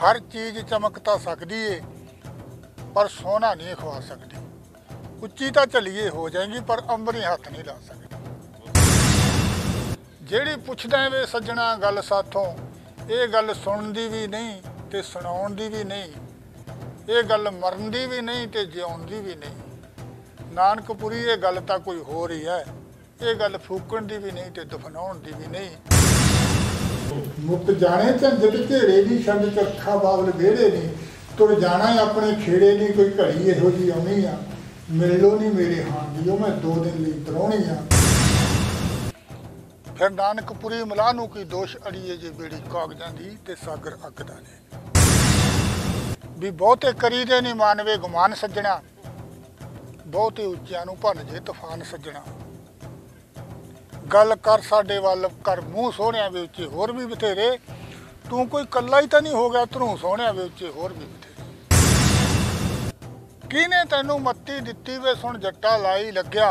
हर चीज़ चमक तो सकती है पर सोना नहीं खवा सकती। उच्ची तो चलिए हो जाएगी पर अंबरी हाथ नहीं ला सकती। जेड़ी पुछदा वे सज्जना गल साथों, ये गल सुन दी भी नहीं ते सुनाउन दी भी नहीं, ये गल मरन दी भी नहीं ते जिउन दी भी नहीं। नानकपुरी ये गल तां कोई हो रही है, ये गल फूकण दी भी नहीं ते दफनाउन दी भी नहीं। मुक्त जाने झंझट घेरे नहीं, छंद चरखा बावल बेड़े नहीं, तुर जाना अपने खेड़े नहीं, कोई घड़ी इहो जी आउणी आ, मिल लो नहीं मेरे हान दी, मैं दो दिन लई परौणी आ। फिर नानकपुरी मिला नूं कोई दोष अड़ीए, जे बेड़ी कागजां दी ते सागर अगदा ने। भी बहुते करी दे नहीं मानवे गुमान सज्जणा, बहुते उच्चियां नूं भन जे तूफान सज्जणा। गल कर साडे वाल कर मूँह सोहणिया, वे उच्चे होर भी बथेरे, तू कोई कला ही तो नहीं हो गया तरू सोहणिया, वे उच्चे होर भी बथेरे। किने तैनू मत्ती दिती वे सुन जट्टा लाई लग्या,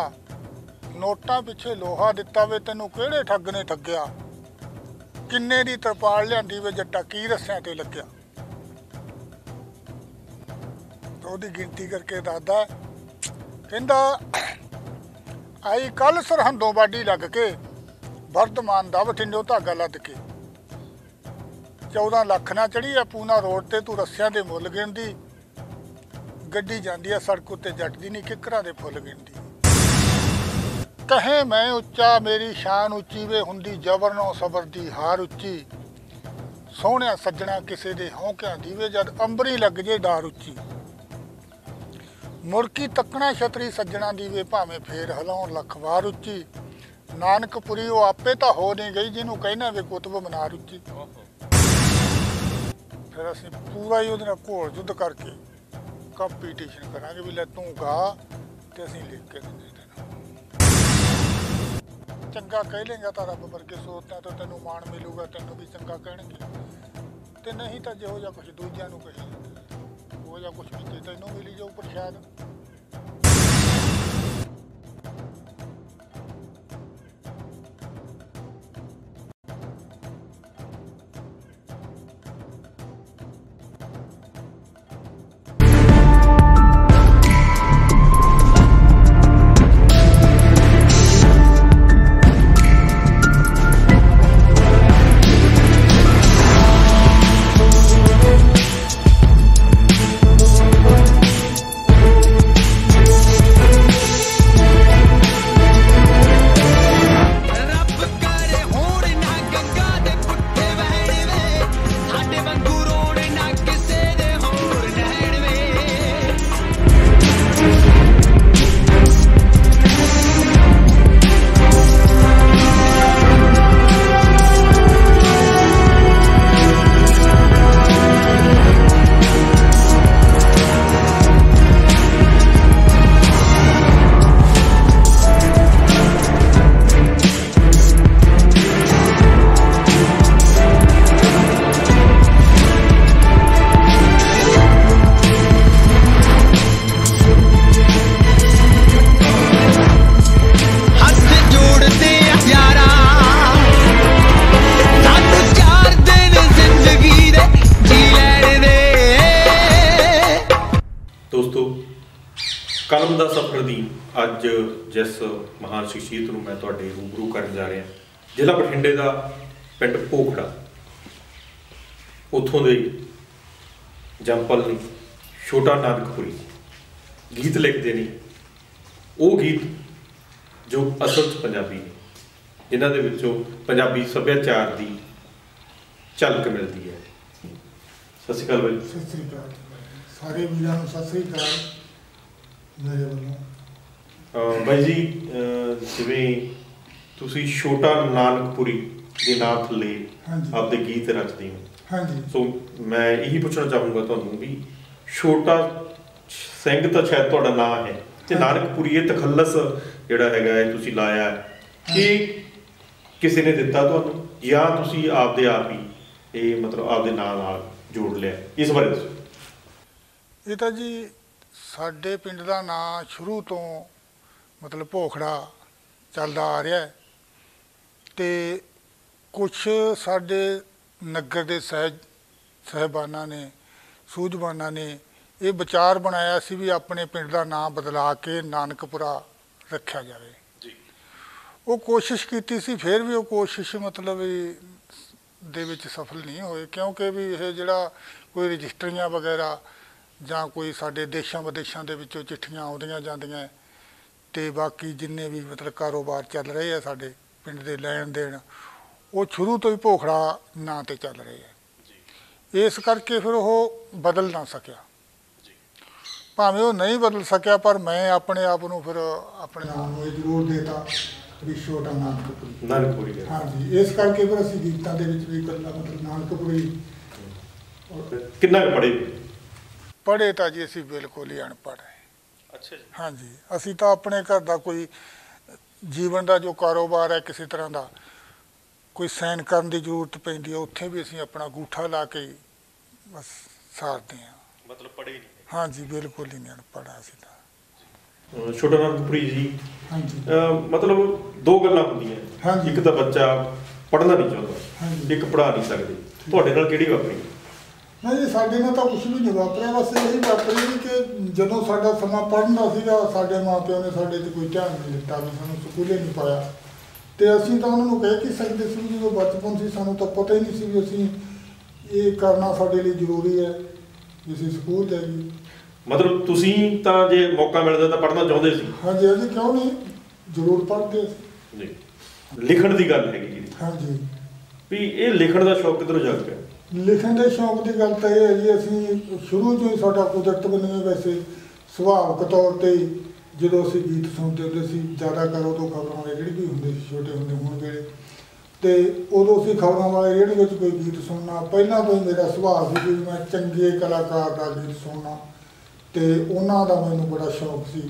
नोटा पिछे लोहा दिता वे तैनू किहड़े ठग ने ठग्या, किन्ने दी तरपाल लियांदी वे जट्टा की रस्सियां ते लग्या। तो ओहदी गिनती करके दादा कहंदा आई कल सरहदों बाडी लग के, वर्धमान दा बठिंडो धागा लद के, 14 लाख ना चढ़ी है पूना रोड ते, तू रस्सियां दे मुल गिनदी, गड्डी जांदी है सड़क उत्ते जट दी नहीं, किकरां दे फुल गिनदी। कहे मैं उच्चा मेरी शान उच्ची वे, हुंदी जबर नौ सबर दी हार उच्ची, सोहणिया सज्जणा किसे दे हौंकियां दी वे, जद अंबरी लग जे डार उच्ची। मुड़की तकना छतरी सज्जना दी वे, भावें फेर हलाउण लख वार उच्ची, नानकपुरी वो आपे तो हो नहीं गई, जिन्हों कहना वे कुतुब मनार उच्ची। फिर असीं पूरा ही उहदे नाल घोल जुद्ध करके कंपीटीशन करांगे, भी लै तूं गा ते असीं लिख के दे देना। चंगा कह लेंगा तो रब वर्गे सोतां तो तैनूं माण मिलूगा, तैनूं भी चंगा कहणगे, ते नहीं तो जिहो जिहा कुछ दूजिआं नूं कही या कुछ भी तेनों मिली जाऊ प्रशाद। कलम दा सफर दी अज जिस महान शख्सियत नूं मैं तुहाडे रूबरू करन जा रहा, जिला बठिंडे दा पिंड भोखड़ा, उत्थों दे जंपल ने छोटा नानकपुरी गीत लिखते ने, वो गीत जो असल पंजाबी ने, जिन्हां दे विचों पंजाबी सभ्याचार की झलक मिलती है। सत श्री अकाल भाई। सत श्री अकाल सारे वीरां नूं। सत श्री अकाल मेरे वालों भाई जी, जिवें तुसीं छोटा नानकपुरी के नाम थले आपदे गीत रचदे हो, हाँ जी, सो मैं यही पूछना चाहूँगा तुहानूं भी, छोटा सिंह तो शायद तुहाडा नाम है ते नानकपुरी ये तखल्लस जिहड़ा हैगा है तुसीं लाया है, ये किसी ने दिता तुहानूं या तुसीं आपदे आप ही ये मतलब आपदे नाम नाल जोड़ लिया, इस बारे दस्सो। ये तो जी साडे पिंड दा नां शुरू तो मतलब भोखड़ा चलदा आ रहा है, ते कुछ साडे नगर दे सहज ਸਾਹਿਬਾਨਾਂ ਨੇ ਸੂਝਵਾਨਾਂ ਨੇ ਇਹ ਵਿਚਾਰ ਬਣਾਇਆ ਸੀ ਵੀ ਆਪਣੇ ਪਿੰਡ ਦਾ ਨਾਮ ਬਦਲਾ ਕੇ ਨਾਨਕਪੁਰਾ ਰੱਖਿਆ ਜਾਵੇ ਜੀ। ਉਹ ਕੋਸ਼ਿਸ਼ ਕੀਤੀ ਸੀ, ਫਿਰ ਵੀ ਉਹ ਕੋਸ਼ਿਸ਼ ਮਤਲਬ ਦੇ ਵਿੱਚ ਸਫਲ ਨਹੀਂ ਹੋਏ, ਕਿਉਂਕਿ ਵੀ ਇਹ ਜਿਹੜਾ ਕੋਈ ਰਜਿਸਟਰੀਆਂ ਵਗੈਰਾ ਜਾਂ ਕੋਈ ਸਾਡੇ ਦੇਸ਼ਾਂ ਵਿਦੇਸ਼ਾਂ ਦੇ ਵਿੱਚੋਂ ਚਿੱਠੀਆਂ ਆਉਂਦੀਆਂ ਜਾਂਦੀਆਂ ਤੇ ਬਾਕੀ ਜਿੰਨੇ ਵੀ ਮਤਲਬ ਕਾਰੋਬਾਰ ਚੱਲ ਰਹੇ ਆ ਸਾਡੇ ਪਿੰਡ ਦੇ ਲੈਣ ਦੇਣ ਉਹ ਸ਼ੁਰੂ ਤੋਂ ਹੀ ਭੋਖੜਾ ਨਾਂ ਤੇ ਚੱਲ ਰਹੇ ਆ। ਇਸ ਕਰਕੇ ਫਿਰ ਉਹ ਬਦਲ ਨਾ ਸਕਿਆ। ਭਾਵੇਂ ਉਹ ਨਹੀਂ ਬਦਲ ਸਕਿਆ ਪਰ ਮੈਂ ਆਪਣੇ ਆਪ ਨੂੰ ਫਿਰ ਆਪਣੇ ਨਾਮ ਨੂੰ ਜ਼ਰੂਰ ਦੇਤਾ ਵੀ ਛੋਟਾ ਨਾਨਕਪੁਰੀ ਨਾਨਕਪੁਰੀ। ਹਾਂਜੀ, ਇਸ ਕਰਕੇ ਫਿਰ ਅਸੀਂ ਗੀਤਾਂ ਦੇ ਵਿੱਚ ਵੀ ਇਕੱਲਾ ਮਤਲਬ ਨਾਨਕਪੁਰੀ। ਕਿੰਨਾ ਪੜ੍ਹੇ ਪੜ੍ਹੇ ਤਾਂ ਜੀ ਅਸੀਂ ਬਿਲਕੁਲ ਹੀ ਅਨਪੜ੍ਹ ਹੈ। ਅੱਛਾ ਜੀ। ਹਾਂਜੀ, ਅਸੀਂ ਤਾਂ ਆਪਣੇ ਘਰ ਦਾ ਕੋਈ ਜੀਵਨ ਦਾ ਜੋ ਕਾਰੋਬਾਰ ਹੈ ਕਿਸੇ ਤਰ੍ਹਾਂ ਦਾ ਕੋਈ ਸਾਈਨ ਕਰਨ ਦੀ ਜ਼ਰੂਰਤ ਪੈਂਦੀ ਹੈ ਉੱਥੇ ਵੀ ਅਸੀਂ ਆਪਣਾ ਗੂਠਾ ਲਾ ਕੇ ਬਸ ਸਾਰਦੇ ਹਾਂ, ਮਤਲਬ ਪੜ੍ਹੇ ਨਹੀਂ। ਹਾਂਜੀ, ਬਿਲਕੁਲ ਹੀ ਨਹੀਂ ਅਨਪੜ੍ਹ ਅਸੀਂ ਤਾਂ। ਛੋਟਾ ਨਾਨਕਪੁਰੀ ਜੀ, ਮਤਲਬ ਦੋ ਗੱਲਾਂ ਹੁੰਦੀਆਂ, ਇੱਕ ਤਾਂ ਬੱਚਾ ਪੜ੍ਹਨਾ ਨਹੀਂ ਚਾਹੁੰਦਾ, ਇੱਕ ਪੜ੍ਹਾ ਨਹੀਂ ਸਕਦੇ। ਤੁਹਾਡੇ ਨਾਲ ਕਿਹੜੀ ਵਾਪਰੀ? ਨਹੀਂ, ਸਾਡੇ ਨਾਲ ਤਾਂ ਕੁਛ ਵੀ ਨਹੀਂ ਵਾਪਰਿਆ। ਬਸ ਇਹੀ ਵਾਪਰੀ ਕਿ ਜਦੋਂ ਸਾਡਾ ਸਮਾਂ ਪੜ੍ਹਨ ਦਾ ਸੀਗਾ ਸਾਡੇ ਮਾਂ ਪਿਓ ਨੇ ਸਾਡੇ 'ਤੇ ਕੋਈ ਧਿਆਨ ਨਹੀਂ ਦਿੱਤਾ, ਵੀ ਸਾਨੂੰ ਸਕੂਲੇ ਨਹੀਂ ਪਾਇਆ ਅਤੇ ਅਸੀਂ ਤਾਂ ਉਹਨਾਂ ਨੂੰ ਕਹਿ ਕੇ ਸਕਦੇ ਸੀ। ਜਦੋਂ ਬਚਪਨ ਸੀ ਸਾਨੂੰ ਤਾਂ ਪਤਾ ਹੀ ਨਹੀਂ ਸੀ ਵੀ ਅਸੀਂ ਇਹ ਕਰਨਾ ਸਾਡੇ ਲਈ ਜ਼ਰੂਰੀ ਹੈ ਵੀ ਅਸੀਂ ਸਕੂਲ ਜਾਈਏ। ਮਤਲਬ ਤੁਸੀਂ ਤਾਂ ਜੇ ਮੌਕਾ ਮਿਲਦਾ ਤਾਂ ਪੜ੍ਹਨਾ ਚਾਹੁੰਦੇ ਸੀ? ਹਾਂਜੀ ਹਾਂਜੀ, ਕਿਉਂ ਨਹੀਂ, ਜ਼ਰੂਰ ਪੜ੍ਹਦੇ ਜੀ। ਲਿਖਣ ਦੀ ਗੱਲ ਹੈਗੀ ਜੀ? ਹਾਂਜੀ। ਵੀ ਇਹ ਲਿਖਣ ਦਾ ਸ਼ੌਕ ਕਿੱਧਰੋਂ ਜਾਗ ਪਿਆ? ਲਿਖਣ ਦੇ ਸ਼ੌਕ ਦੀ ਗੱਲ ਤਾਂ ਇਹ ਹੈ ਜੀ ਅਸੀਂ ਸ਼ੁਰੂ ਤੋਂ ਹੀ ਸਾਡਾ ਕੁਦਰਤ ਬਣਿਆ। ਵੈਸੇ ਸੁਭਾਵਿਕ ਤੌਰ 'ਤੇ ਜਦੋਂ ਅਸੀਂ ਗੀਤ ਸੁਣਦੇ ਹੁੰਦੇ ਸੀ ਜ਼ਿਆਦਾ ਕਰ ਉਦੋਂ ਖਬਰਾਂ ਵਾਲੇ ਰੇਡੀਓ ਵੀ ਹੁੰਦੇ ਸੀ ਛੋਟੇ ਹੁੰਦੇ ਹੋਣ ਵੇਲੇ, ਅਤੇ ਉਦੋਂ ਅਸੀਂ ਖਬਰਾਂ ਵਾਲੇ ਰੇਡੀਓ ਵਿੱਚ ਕੋਈ ਗੀਤ ਸੁਣਨਾ ਪਹਿਲਾਂ ਤੋਂ ਹੀ ਮੇਰਾ ਸੁਭਾਅ ਸੀ ਵੀ ਮੈਂ ਚੰਗੇ ਕਲਾਕਾਰ ਦਾ ਗੀਤ ਸੁਣਨਾ ਅਤੇ ਉਹਨਾਂ ਦਾ ਮੈਨੂੰ ਬੜਾ ਸ਼ੌਕ ਸੀ।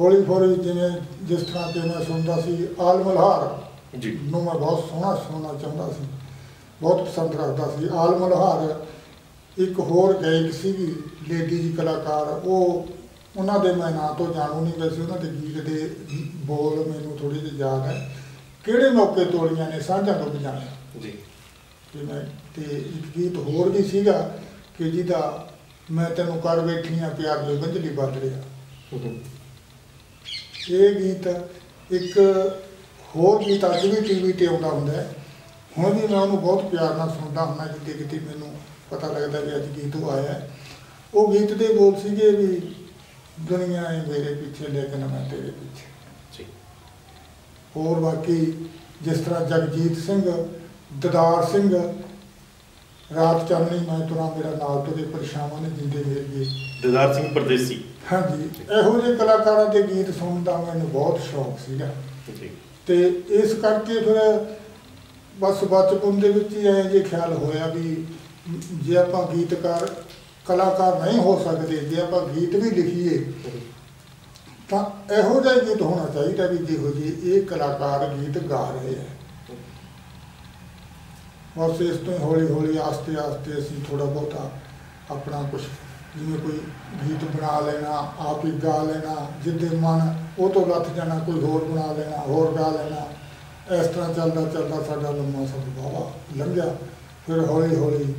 ਹੌਲੀ ਹੌਲੀ ਜਿਵੇਂ ਜਿਸ ਤਰ੍ਹਾਂ ਕਿ ਮੈਂ ਸੁਣਦਾ ਸੀ ਆਲ ਮਲਹਾਰ ਜੀ ਨੂੰ ਮੈਂ ਬਹੁਤ ਸੋਹਣਾ ਸੁਣਨਾ ਚਾਹੁੰਦਾ ਸੀ, ਬਹੁਤ ਪਸੰਦ ਰੱਖਦਾ ਸੀ। ਆਲ ਮਲਹਾਰ ਇੱਕ ਹੋਰ ਗਾਇਕ ਸੀਗੀ ਲੇਡੀਜ਼ ਕਲਾਕਾਰ, ਉਹ ਉਹਨਾਂ ਦੇ ਮੈਂ ਨਾਂ ਤੋਂ ਜਾਣੂ ਨਹੀਂ, ਵੈਸੇ ਉਹਨਾਂ ਦੇ ਗੀਤ ਦੇ ਬੋਲ ਮੈਨੂੰ ਥੋੜ੍ਹੇ ਜਿਹੇ ਯਾਦ ਹੈ, ਕਿਹੜੇ ਮੌਕੇ ਤੋਲੀਆਂ ਨੇ ਸਾਂਝਾਂ ਤੋਂ ਬਜਾਇਆ ਜੀ। ਅਤੇ ਮੈਂ ਅਤੇ ਇੱਕ ਗੀਤ ਹੋਰ ਵੀ ਸੀਗਾ ਕਿ ਜਿਹਦਾ ਮੈਂ ਤੈਨੂੰ ਕਰ ਬੈਠੀ ਹਾਂ ਪਿਆਰ ਦੇ ਬੰਝਲੀ ਬਾਦਲਿਆ, ਇਹ ਗੀਤ। ਇੱਕ ਹੋਰ ਗੀਤ ਅੱਜ ਵੀ ਟੀ ਵੀ 'ਤੇ ਆਉਂਦਾ ਹੁੰਦਾ, ਹੁਣ ਵੀ ਮੈਂ ਉਹਨੂੰ ਬਹੁਤ ਪਿਆਰ ਨਾਲ ਸੁਣਦਾ ਹੁੰਦਾ, ਕਿਤੇ ਕਿਤੇ ਮੈਨੂੰ ਪਤਾ ਲੱਗਦਾ ਵੀ ਅੱਜ ਗੀਤ ਉਹ ਆਇਆ। ਉਹ ਗੀਤ ਦੇ ਬੋਲ ਸੀਗੇ ਵੀ ਦੁਨੀਆਂ ਏ ਮੇਰੇ ਪਿੱਛੇ ਲੇਕਿਨ ਮੈਂ ਤੇਰੇ ਪਿੱਛੇ। ਹੋਰ ਬਾਕੀ ਜਿਸ ਤਰ੍ਹਾਂ ਜਗਜੀਤ ਸਿੰਘ, ਦਦਾਰ ਸਿੰਘ, ਰਾਤ ਚਾਨਣੀ ਮੈਂ ਤੁਰਾਂ ਮੇਰਾ ਨਾਲ ਤੁਰੇ ਪਰਛਾਵਾਂ ਨੇ ਜਿੰਦੇ ਮੇਰ ਗਏ, ਦਦਾਰ ਸਿੰਘ ਪਰਦੇਸੀ। ਹਾਂਜੀ, ਇਹੋ ਜਿਹੇ ਕਲਾਕਾਰਾਂ ਦੇ ਗੀਤ ਸੁਣਨ ਦਾ ਮੈਨੂੰ ਬਹੁਤ ਸ਼ੌਕ ਸੀਗਾ ਅਤੇ ਇਸ ਕਰਕੇ ਫਿਰ ਬਸ ਬਚਪਨ ਦੇ ਵਿੱਚ ਹੀ ਐਂ ਜੇ ਖਿਆਲ ਹੋਇਆ ਵੀ ਜੇ ਆਪਾਂ ਗੀਤਕਾਰ ਕਲਾਕਾਰ ਨਹੀਂ ਹੋ ਸਕਦੇ ਜੇ ਆਪਾਂ ਗੀਤ ਵੀ ਲਿਖੀਏ ਤਾਂ ਇਹੋ ਜਿਹਾ ਗੀਤ ਹੋਣਾ ਚਾਹੀਦਾ ਵੀ ਜਿਹੋ ਜਿਹੇ ਇਹ ਕਲਾਕਾਰ ਗੀਤ ਗਾ ਰਹੇ ਹੈ। ਬਸ ਇਸ ਤੋਂ ਹੌਲੀ ਹੌਲੀ ਆਸਤੇ ਆਸਤੇ ਅਸੀਂ ਥੋੜ੍ਹਾ ਬਹੁਤਾ ਆਪਣਾ ਕੁਛ ਜਿਵੇਂ ਕੋਈ ਗੀਤ ਬਣਾ ਲੈਣਾ, ਆਪ ਹੀ ਗਾ ਲੈਣਾ, ਜਿੱਦੇ ਮਨ ਉਹ ਤੋਂ ਲੱਥ ਜਾਣਾ, ਕੋਈ ਹੋਰ ਬਣਾ ਲੈਣਾ, ਹੋਰ ਗਾ ਲੈਣਾ। ਇਸ ਤਰ੍ਹਾਂ ਚੱਲਦਾ ਚੱਲਦਾ ਸਾਡਾ ਲੰਮਾ ਸਫ਼ਰ ਵਾਹਵਾ ਲੰਘਿਆ। ਫਿਰ ਹੌਲੀ ਹੌਲੀ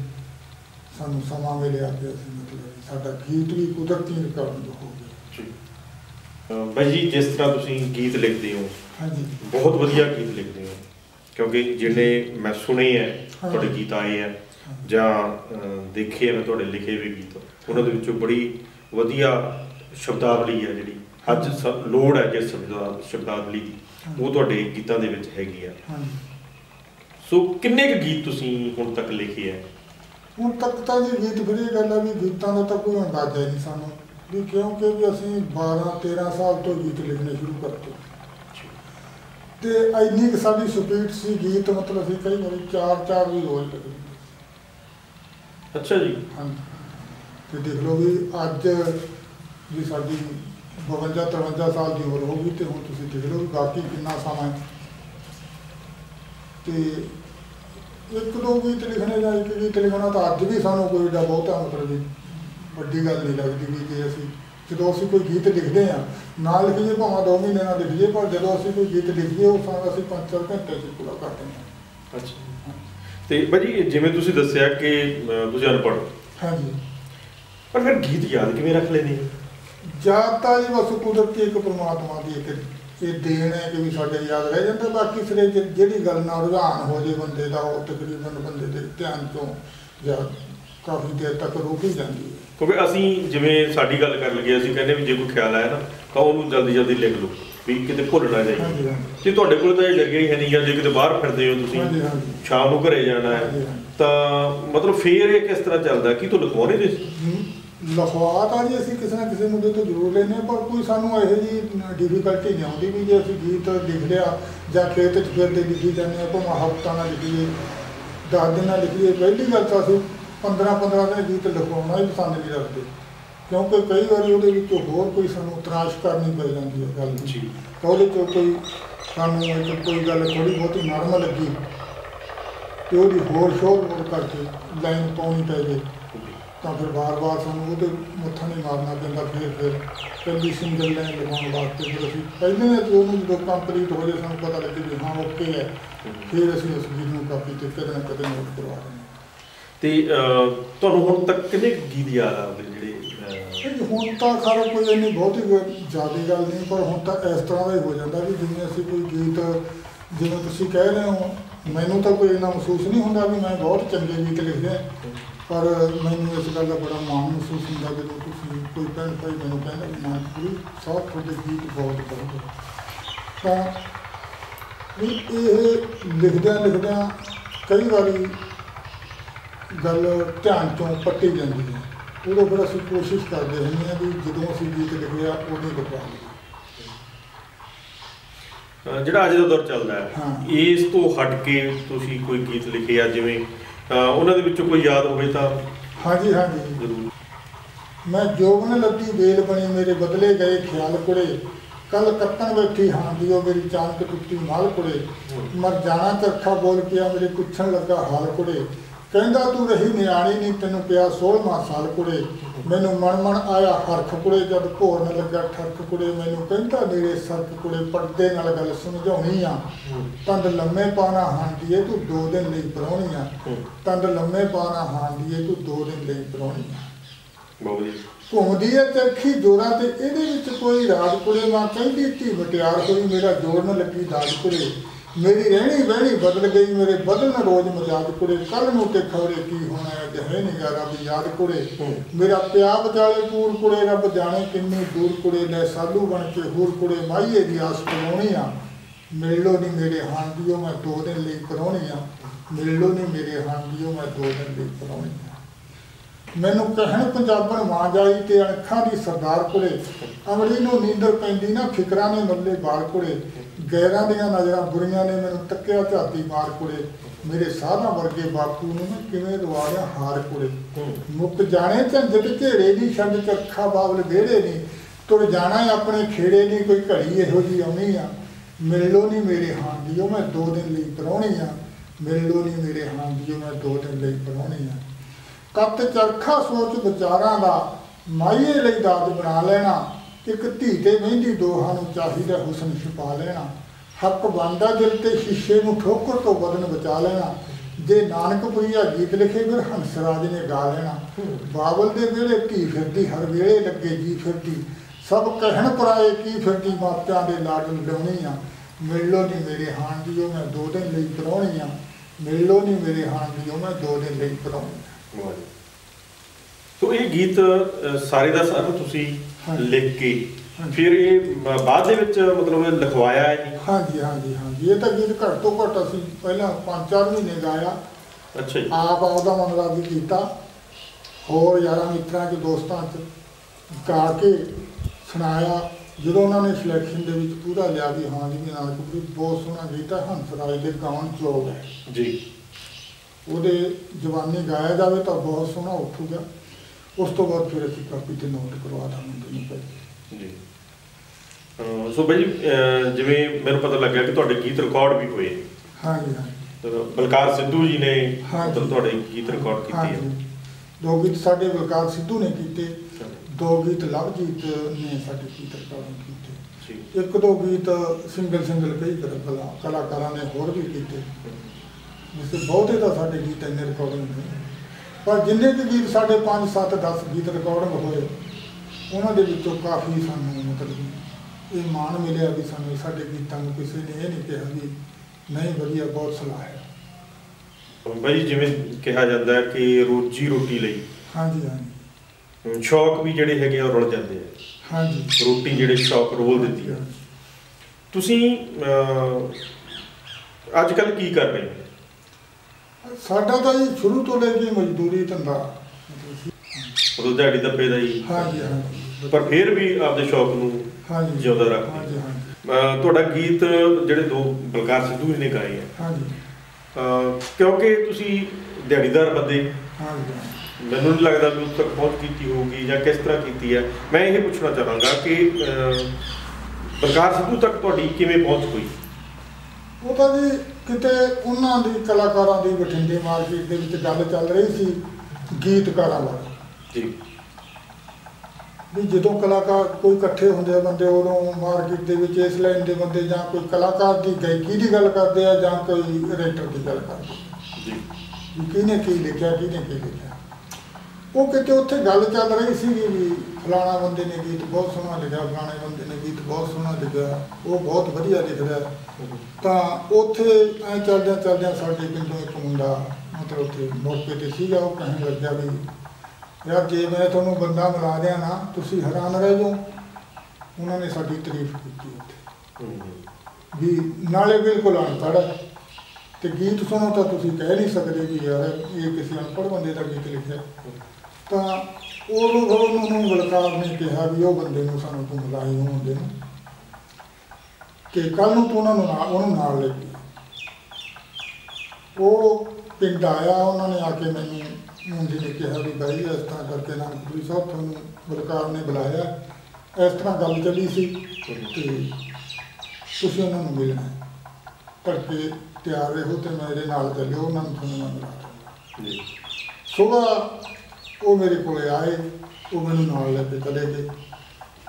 ਸਾਨੂੰ ਸਮਾਂ ਮਿਲਿਆ ਕਿ ਅਸੀਂ ਮਤਲਬ ਸਾਡਾ ਗੀਤ ਵੀ ਕੁਦਰਤੀ ਰਿਕਾਰਡ ਹੋ ਗਿਆ। ਬਾਈ ਜੀ, ਜਿਸ ਤਰ੍ਹਾਂ ਤੁਸੀਂ ਗੀਤ ਲਿਖਦੇ ਹੋ, ਹਾਂਜੀ, ਬਹੁਤ ਵਧੀਆ ਗੀਤ ਲਿਖਦੇ ਹੋ, ਕਿਉਂਕਿ ਜਿਹੜੇ ਮੈਂ ਸੁਣੇ ਹੈ ਤੁਹਾਡੇ ਗੀਤ ਆਏ ਹੈ ਜਾਂ ਦੇਖੇ ਹੈ ਮੈਂ ਤੁਹਾਡੇ ਲਿਖੇ ਹੋਏ ਗੀਤ, ਉਹਨਾਂ ਦੇ ਵਿੱਚੋਂ ਬੜੀ ਵਧੀਆ ਸ਼ਬਦਾਵਲੀ ਹੈ ਜਿਹੜੀ ਅੱਜ ਲੋੜ ਹੈ ਜਿਸ ਸ਼ਬਦਾਵਲੀ ਦੀ, ਉਹ ਤੁਹਾਡੇ ਗੀਤਾਂ ਦੇ ਵਿੱਚ ਹੈਗੀ ਆ। ਸੋ ਕਿੰਨੇ ਕੁ ਗੀਤ ਤੁਸੀਂ ਹੁਣ ਤੱਕ ਲਿਖੇ ਹੈ? ਹੁਣ ਤੱਕ ਤਾਂ ਜੀ ਗੀਤ ਫਿਰ ਇਹ ਗੱਲ ਆ ਵੀ ਗੀਤਾਂ ਦਾ ਤਾਂ ਕੋਈ ਅੰਦਾਜ਼ਾ ਨਹੀਂ ਸਾਨੂੰ ਵੀ, ਕਿਉਂਕਿ ਵੀ ਅਸੀਂ 12-13 ਸਾਲ ਤੋਂ ਗੀਤ ਲਿਖਣੇ ਸ਼ੁਰੂ ਕਰਤੇ ਅਤੇ ਇੰਨੀ ਕੁ ਸਾਡੀ ਸਪੀਡ ਸੀ ਗੀਤ, ਮਤਲਬ ਅਸੀਂ ਕਈ ਵਾਰੀ ਚਾਰ ਵੀ ਰੋਜ਼ ਲਿਖਦੇ। ਅੱਛਾ ਜੀ। ਹਾਂਜੀ, ਅਤੇ ਦੇਖ ਲਓ ਵੀ ਅੱਜ ਵੀ ਸਾਡੀ 52-53 ਸਾਲ ਦੀ ਉਮਰ ਹੋ ਗਈ ਅਤੇ ਹੁਣ ਤੁਸੀਂ ਦੇਖ ਲਓ ਵੀ ਬਾਕੀ ਕਿੰਨਾ ਸਮਾਂ ਅਤੇ ਇੱਕ ਦੋ ਗੀਤ ਲਿਖਣੇ ਜਾਂ ਇੱਕ ਗੀਤ ਲਿਖਣਾ ਤਾਂ ਅੱਜ ਵੀ ਸਾਨੂੰ ਕੋਈ ਏਡਾ ਬਹੁਤਾ ਮਤਲਬ ਵੱਡੀ ਗੱਲ ਨਹੀਂ ਲੱਗਦੀ ਵੀ ਜੇ ਅਸੀਂ ਜਦੋਂ ਅਸੀਂ ਕੋਈ ਗੀਤ ਲਿਖਦੇ ਹਾਂ ਨਾ ਲਿਖੀਏ ਭਾਵੇਂ 2 ਮਹੀਨੇ ਨਾਲ ਲਿਖੀਏ, ਪਰ ਜਦੋਂ ਅਸੀਂ ਕੋਈ ਗੀਤ ਲਿਖੀਏ ਉਹ ਸਾਨੂੰ ਅਸੀਂ 5-4 ਘੰਟੇ 'ਚ ਪੂਰਾ ਕਰ ਦਿੰਦੇ ਹਾਂ। ਅੱਛਾ, ਤੇ ਭਾਜੀ ਜਿਵੇਂ ਤੁਸੀਂ ਦੱਸਿਆ ਕਿ ਤੁਸੀਂ ਅਨਪੜ੍ਹ ਹੋ। ਹਾਂਜੀ। ਪਰ ਫਿਰ ਗੀਤ ਯਾਦ ਕਿਵੇਂ ਰੱਖ ਲੈਂਦੇ ਹੋ? ਯਾਦ ਤਾਂ ਜੀ ਬਸ ਕੁਦਰਤੀ ਇੱਕ ਪਰਮਾਤਮਾ ਦੀ ਇਹ ਦੇਣ ਹੈ ਕਿ ਵੀ ਸਾਡੇ ਯਾਦ ਰਹਿ ਜਾਂਦਾ। ਬਾਕੀ ਸਿਰੇ ਜਿਹੜੀ ਗੱਲ ਨਾਲ ਰੁਝਾਨ ਹੋ ਜੇ ਬੰਦੇ ਦਾ ਉਹ ਤਕਰੀਬਨ ਬੰਦੇ ਦੇ ਧਿਆਨ ਤੋਂ ਯਾਦ ਕਾਫੀ ਦੇਰ ਤੱਕ ਰੁਕ ਹੀ ਜਾਂਦੀ ਹੈ। ਕਿਉਂਕਿ ਅਸੀਂ ਜਿਵੇਂ ਸਾਡੀ ਗੱਲ ਕਰਨ ਲੱਗੇ ਅਸੀਂ ਕਹਿੰਦੇ ਵੀ ਜੇ ਕੋਈ ਖਿਆਲ ਆਇਆ ਨਾ ਤਾਂ ਉਹਨੂੰ ਜਲਦੀ ਜਲਦੀ ਲਿਖ ਲਓ ਵੀ ਕਿਤੇ ਭੁੱਲ ਨਾ ਜਾਈਏ। ਜੇ ਤੁਹਾਡੇ ਕੋਲ ਤਾਂ ਇਹ ਡਰ ਹੀ ਹੈ ਨਹੀਂ, ਜਾਂ ਜੇ ਕਿਤੇ ਬਾਹਰ ਫਿਰਦੇ ਹੋ ਤੁਸੀਂ ਸ਼ਾਮ ਨੂੰ ਘਰੇ ਜਾਣਾ ਹੈ ਤਾਂ ਮਤਲਬ ਫਿਰ ਇਹ ਕਿਸ ਤਰ੍ਹਾਂ ਚੱਲਦਾ ਕਿ ਤੁਹਾਨੂੰ ਲਿਖਵਾਉਣੇ ਦੇ ਲਿਖਵਾ ਤਾਂ ਜੀ ਅਸੀਂ ਕਿਸੇ ਨਾ ਕਿਸੇ ਮੁੱਦੇ ਤੋਂ ਜ਼ਰੂਰ ਲੈਂਦੇ ਹਾਂ, ਪਰ ਕੋਈ ਸਾਨੂੰ ਇਹੋ ਜਿਹੀ ਡਿਫੀਕਲਟੀ ਨਹੀਂ ਆਉਂਦੀ ਵੀ ਜੇ ਅਸੀਂ ਗੀਤ ਲਿਖ ਲਿਆ ਜਾਂ ਖੇਤ 'ਚ ਫਿਰਦੇ ਲਿਖੀ ਜਾਂਦੇ ਹਾਂ, ਭਾਵੇਂ ਹਫ਼ਤਾ ਨਾਲ ਲਿਖੀਏ 10 ਦਿਨ ਨਾਲ ਲਿਖੀਏ। ਪਹਿਲੀ ਗੱਲ ਤਾਂ ਅਸੀਂ 15-15 ਦਿਨ ਗੀਤ ਲਿਖਵਾਉਣਾ ਹੀ ਪਸੰਦ ਨਹੀਂ ਰੱਖਦੇ, ਕਿਉਂਕਿ ਕਈ ਵਾਰੀ ਉਹਦੇ ਵਿੱਚੋਂ ਹੋਰ ਕੋਈ ਸਾਨੂੰ ਤਰਾਸ਼ ਕਰਨੀ ਪੈ ਜਾਂਦੀ ਹੈ ਗੱਲ ਜੀ। ਉਹਦੇ 'ਚੋਂ ਕੋਈ ਸਾਨੂੰ ਕੋਈ ਗੱਲ ਥੋੜ੍ਹੀ ਬਹੁਤੀ ਨਰਮ ਲੱਗੀ ਅਤੇ ਉਹਦੀ ਹੋਰ ਸ਼ੋਰ ਮੋੜ ਕਰਕੇ ਲਾਈਨ ਪਾਉਣੀ ਪੈ ਜਾਵੇ ਤਾਂ ਫਿਰ ਵਾਰ-ਵਾਰ ਸਾਨੂੰ ਉਹਦੇ ਮੱਥਾ ਨਹੀਂ ਮਾਰਨਾ ਪੈਂਦਾ। ਫਿਰ ਪਹਿਲੀ ਸਿੰਗਲ ਲਾਈਨ ਲਿਖਾਉਣ ਵਾਸਤੇ ਫਿਰ ਅਸੀਂ ਪਹਿਲੇ ਉਹਨੂੰ ਜਦੋਂ ਕੰਪਲੀਟ ਹੋ ਜਾਵੇ ਸਾਨੂੰ ਪਤਾ ਲੱਗੇ ਵੀ ਹਾਂ ਓਕੇ ਹੈ, ਫਿਰ ਅਸੀਂ ਉਸ ਗੀਤ ਨੂੰ ਕਾਪੀ 'ਤੇ ਕਦੇ ਨਾ ਕਦੇ ਨੋਟ ਕਰਵਾ ਦਿੰਦੇ। ਅਤੇ ਤੁਹਾਨੂੰ ਹੁਣ ਤੱਕ ਕਿੰਨੇ ਗੀਤ ਯਾਦ ਆਉਂਦੇ ਜਿਹੜੇ? ਹੁਣ ਤਾਂ ਖੈਰ ਕੋਈ ਇੰਨੀ ਬਹੁਤੀ ਜ਼ਿਆਦਾ ਗੱਲ ਨਹੀਂ, ਪਰ ਹੁਣ ਤਾਂ ਇਸ ਤਰ੍ਹਾਂ ਦਾ ਹੀ ਹੋ ਜਾਂਦਾ ਵੀ ਜਿਵੇਂ ਅਸੀਂ ਕੋਈ ਗੀਤ ਜਿਵੇਂ ਤੁਸੀਂ ਕਹਿ ਰਹੇ ਹੋ, ਮੈਨੂੰ ਤਾਂ ਕੋਈ ਇੰਨਾ ਮਹਿਸੂਸ ਨਹੀਂ ਹੁੰਦਾ ਵੀ ਮੈਂ ਬਹੁਤ ਚੰਗੇ ਗੀਤ ਲਿਖਦੇ, ਪਰ ਮੈਨੂੰ ਇਸ ਗੱਲ ਦਾ ਬੜਾ ਮਾਣ ਮਹਿਸੂਸ ਹੁੰਦਾ ਜਦੋਂ ਤੁਸੀਂ ਕੋਈ ਭੈਣ ਭਾਈ ਮੈਨੂੰ ਕਹਿੰਦਾ ਵੀ ਨਾ ਕੋਈ ਸਭ ਤੁਹਾਡੇ ਗੀਤ ਬਹੁਤ ਬਹੁਤ ਤਾਂ ਵੀ ਇਹ ਲਿਖਦਿਆਂ ਕਈ ਵਾਰੀ ਗੱਲ ਧਿਆਨ ਤੋਂ ਪੱਟੀ ਜਾਂਦੀ ਹੈ। ਉਦੋਂ ਫਿਰ ਅਸੀਂ ਕੋਸ਼ਿਸ਼ ਕਰਦੇ ਹੁੰਦੇ ਹਾਂ ਵੀ ਜਦੋਂ ਅਸੀਂ ਗੀਤ ਲਿਖਿਆ ਉਦੋਂ ਲਿਖਾਂਗੇ। ਜਿਹੜਾ ਅੱਜ ਦਾ ਦੌਰ ਚੱਲਦਾ ਹੈ ਇਸ ਤੋਂ ਹਟ ਕੇ ਤੁਸੀਂ ਕੋਈ ਗੀਤ ਲਿਖਿਆ ਜਿਵੇਂ ਉਹਨਾਂ ਦੇ ਵਿੱਚੋਂ ਕੋਈ ਯਾਦ ਹੋਵੇ ਤਾਂ? ਹਾਂਜੀ ਹਾਂਜੀ ਜ਼ਰੂਰ। ਮੈਂ ਜੋਬਨ ਲੱਗੀ ਵੇਲ ਬਣੀ ਮੇਰੇ ਬਦਲੇ ਗਏ ਖਿਆਲ ਕੁੜੇ, ਕੱਲ ਕੱਤਣ ਬੈਠੀ ਹਾਂ ਦੀ ਉਹ ਮੇਰੀ ਚਾਣਕ ਟੁੱਟੀ ਮਾਲ ਕੁੜੇ, ਮਰ ਜਾਣਾ ਚਰਖਾ ਬੋਲ ਪਿਆ ਮੇਰੇ ਪੁੱਛਣ ਲੱਗਾ ਹਾਲ ਕੁੜੇ, ਕਹਿੰਦਾ ਤੂੰ ਰਹੀ ਨਿਆਣੀ ਨਹੀਂ ਤੈਨੂੰ ਪਿਆ 16ਵਾਂ ਸਾਲ ਕੁੜੇ, ਮੈਨੂੰ ਮਨ ਆਇਆ ਹਰਖ ਕੁੜੇ ਜਦ ਘੋਰਨ ਲੱਗਾ ਠਰਕ ਕੁੜੇ, ਮੈਨੂੰ ਕਹਿੰਦਾ ਨੇੜੇ ਸਰਕ ਕੁੜੇ ਪਰਦੇ ਨਾਲ ਗੱਲ ਸਮਝਾਉਣੀ ਆ, ਤੰਦ ਲੰਮੇ ਪਾਣਾ ਹਾਂਦੀਏ ਤੂੰ 2 ਦਿਨ ਲਈ ਪਰਾਉਣੀ ਆ, ਤੰਦ ਲੰਮੇ ਪਾਣਾ ਹਾਂਦੀਏ ਤੂੰ 2 ਦਿਨ ਲਈ ਪਰਾਉਣੀ ਆ, ਘੁੰਮਦੀ ਹੈ ਚਰਖੀ ਜੋਰਾਂ ਤੇ ਇਹਦੇ ਵਿੱਚ ਕੋਈ ਰਾਜ ਕੁੜੇ, ਮਾਂ ਕਹਿੰਦੀ ਧੀ ਮੁਟਿਆਰ ਕੋਈ ਮੇਰਾ ਜੋੜਨ ਲੱਗੀ ਦਾਜ ਕੁੜੇ, ਮੇਰੀ ਰਹਿਣੀ ਬਹਿਣੀ ਬਦਲ ਗਈ ਮੇਰੇ ਬਦਲਣ ਰੋਜ਼ ਮਜਾਦ ਕੁੜੇ, ਕੱਲ੍ਹ ਨੂੰ ਤੇ ਖਬਰੇ ਕੀ ਹੋਣਾ ਅੱਜ ਹੈ ਨਹੀਂ ਗਾ ਰੱਬ ਯਾਦ ਕੁੜੇ, ਮੇਰਾ ਪਿਆ ਬਚਾਲੇ ਪੂਰ ਕੁੜੇ ਰੱਬ ਜਾਣੇ ਕਿੰਨੀ ਦੂਰ ਕੁੜੇ, ਲੈ ਸਾਲੂ ਬਣ ਕੇ ਹੂਰ ਕੁੜੇ ਮਾਹੀਏ ਦੀ ਆਸ ਕਰਾਉਣੀ ਆ, ਮਿਲ ਲਓ ਨਹੀਂ ਮੇਰੇ ਹਾਂਡੀਓ ਮੈਂ 2 ਦਿਨ ਲਈ ਪਰਾਉਣੀ ਆ, ਮਿਲ ਲਓ ਨਹੀਂ ਮੇਰੇ ਹਾਂਡੀਓ ਮੈਂ 2 ਦਿਨ ਲਈ ਪਰਾਉਣੀ ਆ, ਮੈਨੂੰ ਕਹਿਣ ਪੰਜਾਬਣ ਮਾਂ ਜਾਈ ਤੇ ਅਣਖਾਂ ਦੀ ਸਰਦਾਰ ਕੁੜੇ, ਅਮਲੀ ਨੂੰ ਨੀਂਦਰ ਪੈਂਦੀ ਨਾ ਫਿਕਰਾਂ ਨੇ ਮੱਲੇ ਬਾਲ ਕੁੜੇ, ਗੈਰਾਂ ਦੀਆਂ ਨਜ਼ਰਾਂ ਬੁਰੀਆਂ ਨੇ ਮੈਨੂੰ ਤੱਕਿਆ ਝਾਤੀ ਮਾਰ ਕੁੜੇ, ਮੇਰੇ ਸਾਧਾਂ ਵਰਗੇ ਬਾਪੂ ਨੂੰ ਮੈਂ ਕਿਵੇਂ ਲਵਾ ਲਿਆ ਹਾਰ ਕੁੜੇ, ਮੁੱਕ ਜਾਣੇ ਝੰਜਟ ਘੇਰੇ ਨਹੀਂ ਛੱਡ ਚਰਖਾ ਬਾਬਲ ਵਿਹੜੇ ਨਹੀਂ, ਤੁਰ ਜਾਣਾ ਆਪਣੇ ਖੇੜੇ ਨਹੀਂ ਕੋਈ ਘੜੀ ਇਹੋ ਜਿਹੀ ਆਉਣੀ ਆ, ਮਿਲ ਲਓ ਨਹੀਂ ਮੇਰੇ ਹਾਂਡੀਓ ਮੈਂ 2 ਦਿਨ ਲਈ ਪਰਾਉਣੀ ਆ, ਮਿਲ ਲਓ ਨਹੀਂ ਮੇਰੇ ਹਾਂਡੀਓ ਮੈਂ 2 ਦਿਨ ਲਈ ਪਰਾਉਣੀ ਆ, ਕੱਤ ਚਰਖਾ ਸੋਚ ਵਿਚਾਰਾਂ ਦਾ ਮਾਹੀਏ ਲਈ ਦਾਜ ਬਣਾ ਲੈਣਾ, ਇੱਕ ਧੀ ਤੇ ਮਹਿੰਦੀ ਦੋਹਾਂ ਨੂੰ ਚਾਹੀਦਾ ਹੁਸਨ ਛੁਪਾ ਲੈਣਾ, ਹੱਕ ਬਣਦਾ ਦਿਲ ਤੇ ਸ਼ੀਸ਼ੇ ਨੂੰ ਠੋਕਰ ਤੋਂ ਬਦਨ ਬਚਾ ਲੈਣਾ, ਜੇ ਨਾਨਕਪੁਰੀ ਆ ਗੀਤ ਲਿਖੇ ਫਿਰ ਹੰਸਰਾਜ ਨੇ ਗਾ ਲੈਣਾ, ਬਾਬਲ ਦੇ ਵੇਲੇ ਧੀ ਫਿਰਦੀ ਹਰ ਵੇਲੇ ਲੱਗੇ ਜੀ ਫਿਰਦੀ, ਸਭ ਕਹਿਣ ਪਰਾਏ ਕੀ ਫਿਰਦੀ ਮਾਪਿਆਂ ਦੇ ਲਾਡਨ ਲਾਉਣੀ ਆ, ਮਿਲ ਲਓ ਨਹੀਂ ਮੇਰੇ ਹਾਂਡੀਓ ਮੈਂ 2 ਦਿਨ ਲਈ ਪਰਾਉਣੀ ਆ, ਮਿਲ ਲਓ ਨਹੀਂ ਮੇਰੇ ਹਾਂਡੀਓ ਮੈਂ 2 ਦਿਨ ਲਈ ਪਰਾਉਣੀ ਆ। ਸੋ ਇਹ ਗੀਤ ਸਾਰੇ ਦਾ ਸਾਰਾ ਤੁਸੀਂ ਲਿਖ ਕੇ ਫਿਰ ਇਹ ਬਾਅਦ ਦੇ ਵਿੱਚ ਮਤਲਬ ਲਿਖਵਾਇਆ ਹੈ ਜੀ? ਹਾਂਜੀ ਹਾਂਜੀ ਹਾਂਜੀ ਇਹ ਤਾਂ ਗੀਤ ਘੱਟ ਤੋਂ ਘੱਟ ਅਸੀਂ ਪਹਿਲਾਂ 5-4 ਮਹੀਨੇ ਗਾਇਆ। ਅੱਛਾ ਜੀ। ਆਪ ਆਪਦਾ ਮਨਲਾ ਵੀ ਕੀਤਾ, ਹੋਰ ਯਾਰਾਂ ਮਿੱਤਰਾਂ 'ਚ ਦੋਸਤਾਂ 'ਚ ਗਾ ਕੇ ਸੁਣਾਇਆ। ਜਦੋਂ ਉਹਨਾਂ ਨੇ ਸਿਲੈਕਸ਼ਨ ਦੇ ਵਿੱਚ ਪੂਰਾ ਲਿਆ ਵੀ ਹਾਂ ਜੀ ਨਾਨਕਪੁਰੀ ਬਹੁਤ ਸੋਹਣਾ ਗੀਤ ਹੈ, ਹੰਸਰਾਜ ਦੇ ਗਾਉਣ ਯੋਗ ਹੈ ਜੀ, ਉਹਦੇ ਜ਼ਬਾਨੀ ਗਾਇਆ ਜਾਵੇ ਤਾਂ ਬਹੁਤ ਸੋਹਣਾ ਉੱਠੂਗਾ। ਉਸ ਤੋਂ ਬਾਅਦ ਫਿਰ ਅਸੀਂ ਕਾਪੀ 'ਤੇ ਨੋਟ ਕਰਵਾ ਦਾਂਗੇ ਜੀ। ਸੋ ਬਾਈ ਜਿਵੇਂ ਮੈਨੂੰ ਪਤਾ ਲੱਗਿਆ ਕਿ ਤੁਹਾਡੇ ਗੀਤ ਰਿਕਾਰਡ ਵੀ ਹੋਏ। ਹਾਂਜੀ ਹਾਂਜੀ। ਬਲਕਾਰ ਸਿੱਧੂ ਜੀ ਨੇ ਤੁਹਾਡੇ ਗੀਤ ਰਿਕਾਰਡ ਕੀਤੇ ਆ? 2 ਗੀਤ ਸਾਡੇ ਬਲਕਾਰ ਸਿੱਧੂ ਨੇ ਕੀਤੇ, 2 ਗੀਤ ਲਵਜੀਤ ਨੇ ਸਾਡੇ ਗੀਤ ਰਿਕਾਰਡ ਕੀਤੇ, 1-2 ਗੀਤ ਸਿੰਗਲ ਕਈ ਕਲਾਕਾਰਾਂ ਨੇ ਹੋਰ ਵੀ ਕੀਤੇ। जिससे बहुते तो साढ़े गीत इन्ने रिकॉर्डिंग नहीं पर जिन्हें भी गीत साढ़े 5 7 10 गीत रिकॉर्डिंग होए उन्होंने विचों काफ़ी सानू मतलब ये मान मिले भी सानू साढ़े गीतों को किसी ने यह नहीं कहा भी नहीं वधिया बहुत सलाह है भाई जिवें कहा जाता है कि रोजी रोटी लई हाँ जी हाँ जी शौक भी जिहड़े हैगे रुल जाते हैं हाँ जी रोटी जिहड़े शौक रोल दिती है तुसीं अजकल की कर रहे हैं साडा तो जी शुरू तो लेके मजदूरी धंधा मतलब दिहाड़ी दब्बे का ही हाँ जी हाँ पर फिर भी आपके शौक नूं हाँ जी जिंदा रखते हैं तुहाडा गीत जिहड़े दो बलकार सिद्धू ने गाए हैं हाँ जी क्योंकि तुसीं दिहाड़ीदार बंदे हाँ जी मैनूं नहीं लगता भी उस तक पहुँच की होगी या किस तरह की है मैं ये पूछना चाहांगा कि बलकार सिद्धू तक तुहाडी किवें पहुँच हुई वो तो जी किते उन्हां दी कलाकारां दी बठिंडे मार्केट दे विच गल चल रही सी गीतकारां वाली भी जो कलाकार कोई कट्ठे होंदे बंदे उदों मार्केट दे विच इस लाइन दे बंदे जां कोई कलाकार दी गायकी दी गल करदे आ जां कोई राइटर दी गल करदे जी किहने की लिखिआ किहने की लिखिआ वो किते उत्थे गल चल रही सी भी फलाणा बंदे ने गीत बहुत सोहना लिखिआ फलाणे बंदे ने गीत बहुत सोहना लिखिआ वो बहुत वधिया लिख रहा तो उत्थे चलदे चलदे साडे पिंडों एक मुंडा मतलब उत्थे मौके ते सीगा वो कहण लग्या भी यार जे मैं तुहानूं बंदा मिला दिया ना तुसीं हैरान रह जाओ उन्होंने साडी तारीफ कीती उत्थे भी नाले बिल्कुल अणपढ़ ते गीत सुनो तो तुसीं कह नहीं सकदे कि यार ये किसी अणपढ़ बंदे दा गीत लिखिआ तो उन्होंने बलकार ने कहा भी वह बंदे सानू तू मिलाई हो बंदे कि कल तू उन्होंने ले वो पिंड आया उन्होंने आके मैनू मुंडे ने कहा भी भाई इस तरह करके नानकपुरी साहब थानू बलकार ने बुलाया इस तरह गल चली सी तुसीं उन्होंने मिलना तड़के तैयार रहो तो मेरे नाल चलो उन्होंने थानू मैं मिला सुबह वो मेरे को आए वो मैंने नाल लेके चले गए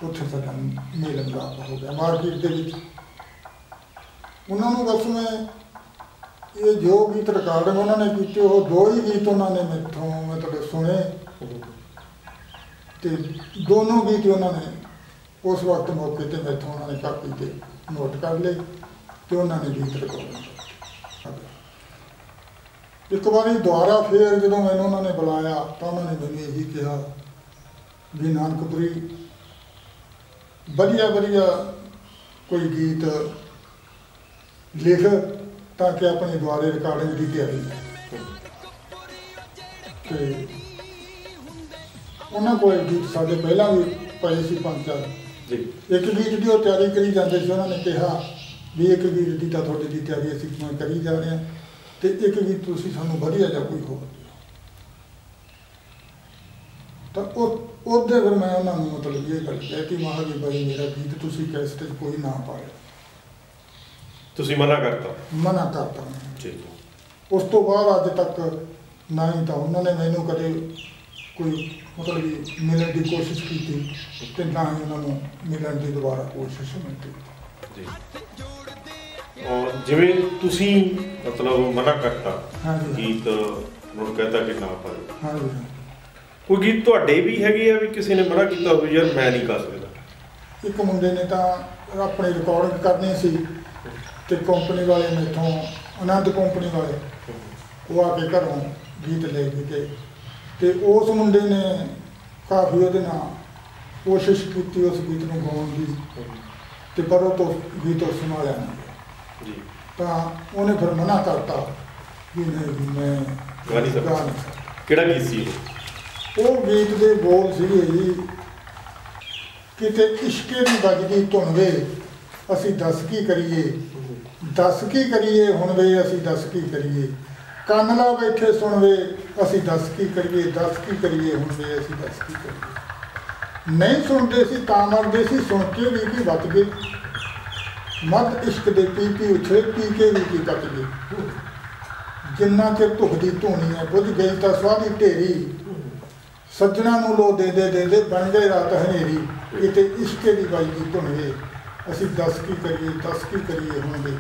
उत्थे साडा मेल मिलाप हो गया मार्केट दे विच उन्होंने बस मैं ये जो गीत रिकॉर्डिंग उन्होंने कीते वो दो ही गीत उन्होंने मेथों मतलब सुने तो दोनों गीत उन्होंने उस वक्त मौके पर मेथों उन्होंने कापी ते नोट कर ले तो उन्होंने गीत रिकॉर्डिंग एक बारी दोबारा फिर जो मैं उन्होंने बुलाया तो उन्होंने मैंने यही कहा भी नानकपुरी वधिया वधिया कोई गीत लिख ताकि अपने द्वारे रिकॉर्डिंग की तैयारी तो उन्होंने को गीत साढ़े पहला भी पाए सी 5 4 एक गीत की वह तैयारी करी जाते उन्होंने कहा भी एक गीत की तो थोड़ी की तैयारी असीं करी जा रहे हैं तो एक गीत सूँ वधिया जा कोई हो तो उदे फिर मैं उन्होंने मतलब ये गल कहती मां भी भाई मेरा गीत तुम कैसट कोई ना पाया मना करता उस तो बाद अज तक ना ही तो उन्होंने मैनू कदे कोई मतलब मिलने की कोशिश की तो ना ही उन्होंने मिलने की दोबारा कोशिश मिलती जिवें तुसीं मतलब मना करता हाँ गीत उन्होंने कहता कि ना पाओ हाँ कोई गीत तुहाडे भी हैगे आ भी किसी ने मना किया हो यार मैं नहीं कर सकता एक मुंडे ने तो अपनी रिकॉर्डिंग करनी सी ते कंपनी वाले मेथों आनंद कंपनी वाले वो आके घरों गीत ले गए तो उस मुंडे ने काफ़ी वो कोशिश की उस गीत को गाने की तो पर वो तो गीत उस संभालिया नहीं तो उन्हें फिर मना करता भी नहीं मैं वो गीत के बोल सी किते इश्के दी बजदी धुन वे असीं दस की करिए हुण वे असीं दस की करिए कन्न ला बैठे सुन वे असीं दस की करिए हुण वे असीं दस की करिए नहीं सुनते सी तां मरदे सी सुन के भी की बच गए मत इश्क दे पी पी उछले पी के भी की कट गई जिन्ना चिर धुख दी धूनी है बुझ गई तो स्वाह दी ढेरी सज्जणा नूं लो दे बन गए रात हनेरी किते इश्के दी बजदी धुन वे असीं दस की करिए हुण वे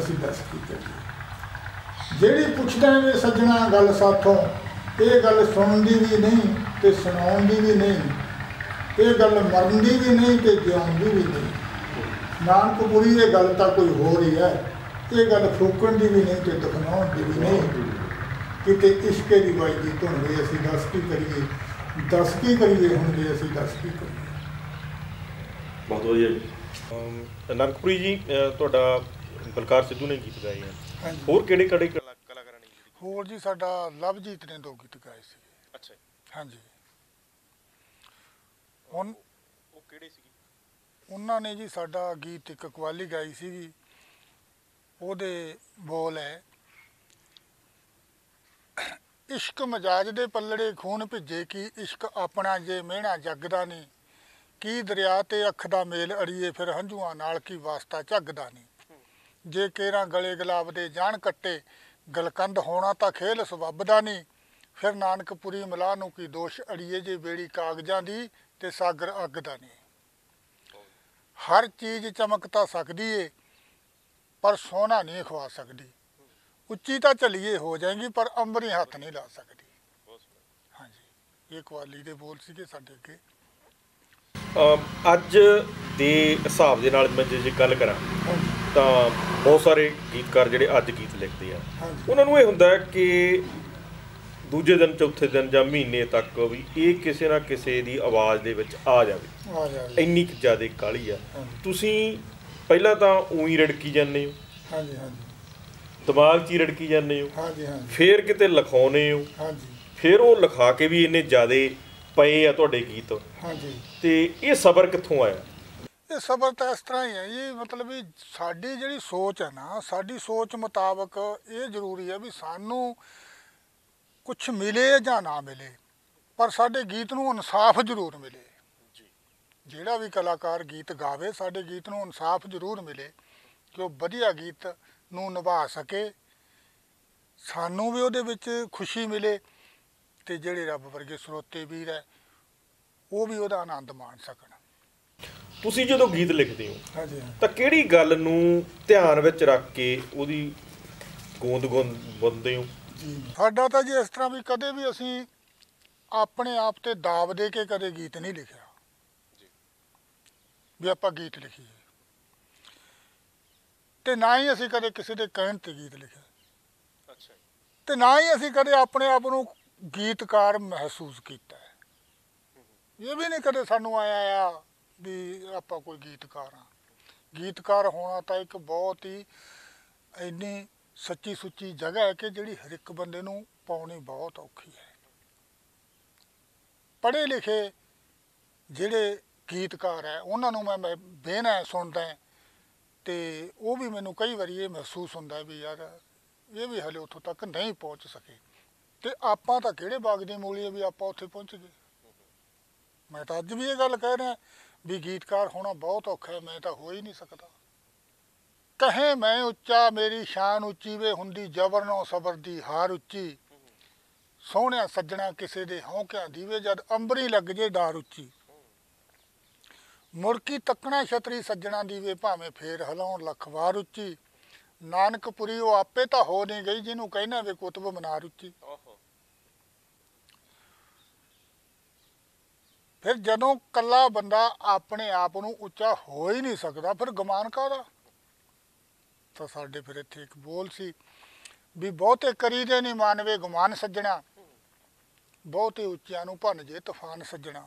असीं दस की करिए ਜਿਹੜੀ ਪੁੱਛਦੇ ਨੇ ਸੱਜਣਾ ਗੱਲ ਸਾਥੋਂ, ਇਹ ਗੱਲ ਸੁਣਨ ਦੀ ਵੀ ਨਹੀਂ ਤੇ ਸੁਣਾਉਣ ਦੀ ਵੀ ਨਹੀਂ, ਇਹ ਗੱਲ ਮਰਨ ਦੀ ਵੀ ਨਹੀਂ ਤੇ ਜਿਉਣ ਦੀ ਵੀ ਨਹੀਂ। ਨਾਨਕਪੁਰੀ ਇਹ ਗੱਲ ਤਾਂ ਕੋਈ ਹੋਰ ਹੀ ਹੈ, ਇਹ ਗੱਲ ਫੂਕਣ ਦੀ ਵੀ ਨਹੀਂ ਤੇ ਦਿਖਾਉਣ ਦੀ ਵੀ ਨਹੀਂ। ਕਿਤੇ ਇਸ਼ਕੇ ਦੀ ਬਾਈ ਦੀ ਧੁਨ ਹੋਈ ਅਸੀਂ ਦੱਸ ਕੀ ਕਰੀਏ, ਦੱਸ ਕੀ ਕਰੀਏ ਹੁਣ ਜੇ ਅਸੀਂ ਦੱਸ ਕੀ ਕਰੀਏ। बहुत वधिया जी। नानकपुरी जी तुहाडा बलकार सिद्धू ने गीत गाए हैं, होर किहड़े किहड़े कलाकारां ने? होर जी साडा लवजीत ने दो गीत गाए सी। अच्छा। हाँ जी। हुण ओह किहड़े सी? उन्हां ने जी साडा गीत एक कवाली गाई सी, ओहदे बोल है इश्क मजाज दे पल्लड़े खून भिजे की, इश्क अपना जे मेहना जगदा नहीं, की दरिया ते अख दा मेल अड़िए फिर हंझुआं नाल की वास्ता झगदा नहीं। जे केरा गले गुलाब दे जान कट्टे, गलकंद होना तां खेल सवबदा नहीं, फिर नानकपुरी मलाह नूं की दोष अड़िए जे बेड़ी कागजां दी ते सागर अगदा नहीं। हर चीज़ चमक तां सकदी है पर सोना नहीं खवा सकदी, उच्ची तां चलिए हो जाएगी पर अंबरी हत्थ नहीं ला सकदी। हाँ जी, ये कवाली दे बोल सीगे साडे अगे। ਅੱਜ ਦੇ ਹਿਸਾਬ ਦੇ ਨਾਲ ਮੈਂ ਜੇ ਗੱਲ ਕਰਾਂ ਤਾਂ ਬਹੁਤ ਸਾਰੇ ਗੀਤਕਾਰ ਜਿਹੜੇ ਅੱਜ ਗੀਤ ਲਿਖਦੇ ਆ, ਉਹਨਾਂ ਨੂੰ ਇਹ ਹੁੰਦਾ ਕਿ ਦੂਜੇ ਦਿਨ ਚੌਥੇ ਦਿਨ ਜਾਂ ਮਹੀਨੇ ਤੱਕ ਵੀ ਇਹ ਕਿਸੇ ਨਾ ਕਿਸੇ ਦੀ ਆਵਾਜ਼ ਦੇ ਵਿੱਚ ਆ ਜਾਵੇ, ਇੰਨੀ ਕੁ ਜ਼ਿਆਦਾ ਕਾਹਲੀ ਆ। ਤੁਸੀਂ ਪਹਿਲਾਂ ਤਾਂ ਉਹੀ ਰੜਕੀ ਜਾਂਦੇ ਹੋ, ਦਿਮਾਗ 'ਚ ਹੀ ਰੜਕੀ ਜਾਂਦੇ ਹੋ, ਫਿਰ ਕਿਤੇ ਲਿਖਾਉਂਦੇ ਹੋ, ਫਿਰ ਉਹ ਲਿਖਾ ਕੇ ਵੀ ਇੰਨੇ ਜ਼ਿਆਦਾ ਪਏ ਆ ਤੁਹਾਡੇ ਗੀਤ। हाँ जी। तो ये सबर कितों आया? ये सबर तो इस तरह ही है जी, मतलब भी साड़ी जी सोच है ना, साड़ी सोच मुताबक ये जरूरी है भी सानू कुछ मिले या ना मिले पर साडे गीत नू इंसाफ जरूर मिले। जिहड़ा भी कलाकार गीत गावे साडे गीत नू इंसाफ जरूर मिले कि वह वधिया गीत नू निभा सके, सानू भी उहदे विच खुशी मिले ते जिहड़े रब वर्गे श्रोते वीर है वो भी वह आनंद माण सकन। तुसीं जदों गीत लिखते हो तो किहड़ी गल नूं ध्यान विच रख के उहदी गोंद गोंद बंदे हो? साडा तां जी इस तरह भी कदे भी असीं अपने आप ते दाब दे के कदे गीत नहीं लिखिआ भी आपां गीत लिखीए, ते ना ही असीं कदे किसी दे कहण ते गीत लिखिआ। अच्छा। ते ना ही असीं कदे अपने आप नूं गीतकार महसूस किया, ये भी नहीं कदे सानू आया आ भी आपां कोई गीतकार हाँ। गीतकार होना तो एक बहुत ही इन्नी सच्ची सुच्ची जगह है कि जिहड़ी हर एक बंदे नूं पाउणी बहुत औखी है। पढ़े लिखे जिहड़े गीतकार है उन्हां नूं मैं बेहना सुनदा है ते वो भी मैनूं कई बार ये महसूस हुंदा है भी यार ये भी हले उत्थों तक नहीं पहुँच सके, तो आपां तां किहड़े बाग दी मूली है भी आपां उत्थे पहुँच गए। मैं तो अज भी ये गल कह रहा भी गीतकार होना बहुत औखा है, मैं तो हो ही नहीं सकता। कहें मैं उच्चा मेरी शान उच्ची वे हुंदी जबर नौ सबर दी हार उच्ची, सोहणिया सज्जणा किसे दे हौंकिया दीवे जद अंबरी लग जे डार उच्ची, मुड़की तकना छतरी सज्जणा दीवे भावें फेर हलाउण लख वार उच्ची, नानकपुरी वो आपे तो हो नहीं गई जिन्हूं कहना वे कुतब मनार उच्ची। फिर जदों कला बंदा अपने आप नूं उच्चा हो ही नहीं सकता फिर गमान काहदा। तो साडे फिर इत्थे एक बोल सी भी बहुते करी दे नहीं मानवे गमान सज्जणा, बहुते उच्चियां नूं भन जे तूफान सज्जणा,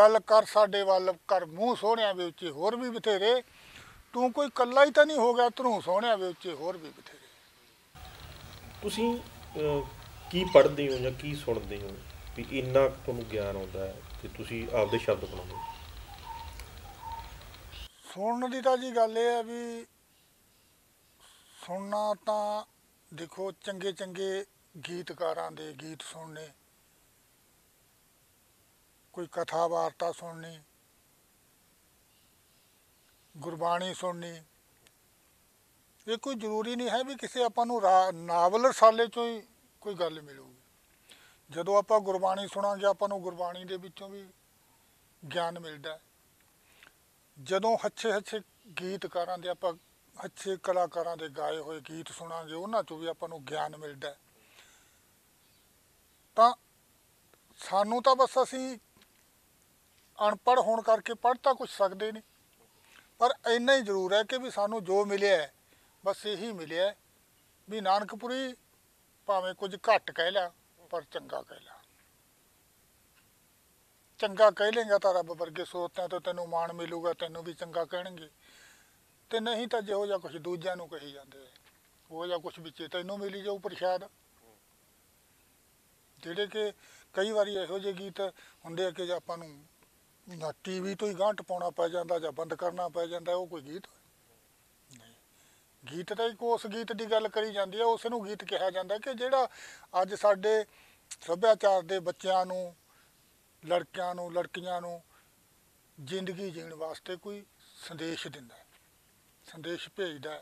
गल कर साडे वल कर मूँह सोहणिया वे उच्चे होर भी बथेरे, तूं कोई कला ही तां नहीं हो गया तूं सोहणिया वे उच्चे होर भी बथेरे। तुसीं की पढ़दे हो जां की सुणदे हो भी इन्ना तुहानूं ज्ञान आउंदा है कि तुसीं आपदे शब्द बनाओ? सुणन दी तां जी गल इह है भी सुनना तां देखो चंगे चंगे गीतकारां दे गीत सुनने, कोई कथा वार्ता सुननी, गुरबाणी सुननी, ये कोई जरूरी नहीं है भी किसी आपां नूं नावल रसाले चों ही कोई गल मिलूगी। जदों आपां गुरबाणी सुनांगे आपां नूं गुरबाणी दे विच्चों भी ज्ञान मिलदा है, जदों अच्छे अच्छे गीतकारां दे आपां अच्छे कलाकारों के गाए हुए गीत सुनांगे, उन्हां चों भी आपां नूं ज्ञान मिलदा है। तां सानूं तां बस असीं अनपढ़ होण करके पढ़ तां कुछ सकदे नहीं, पर इन्ना ही जरूर है कि भी सानूं जो मिलिआ है बस यही मिलिआ है भी नानकपुरी भावें कुछ घट कह लिया पर चंगा कह लिया। चंगा कह लेंगा तो रब वर्गे स्रोतियां तो तेनों माण मिलूगा, तेनों भी चंगा कहणगे, तो नहीं तो जिहो जिहा कुछ दूजियां नूं कही जांदे ओह जिहा कुछ विचे तेनों मिली जाऊ प्रशाद। जिहड़े कि कई वारी इहो जिहे गीत हुंदे कि आपां नूं टीवी तो ही गांह टपाउणा पै जांदा जां बंद करना पै जांदा, ओह कोई गीत नहीं। गीत तो एक उस गीत की गल करी जाती है, उसनूं गीत कहा जाता कि जिहड़ा अज साडे सभ्याचार के बच्चों नूं लड़कियां नूं लड़कियां नूं जिंदगी जीण वास्ते कोई संदेश दिंदा, संदेश भेजदा,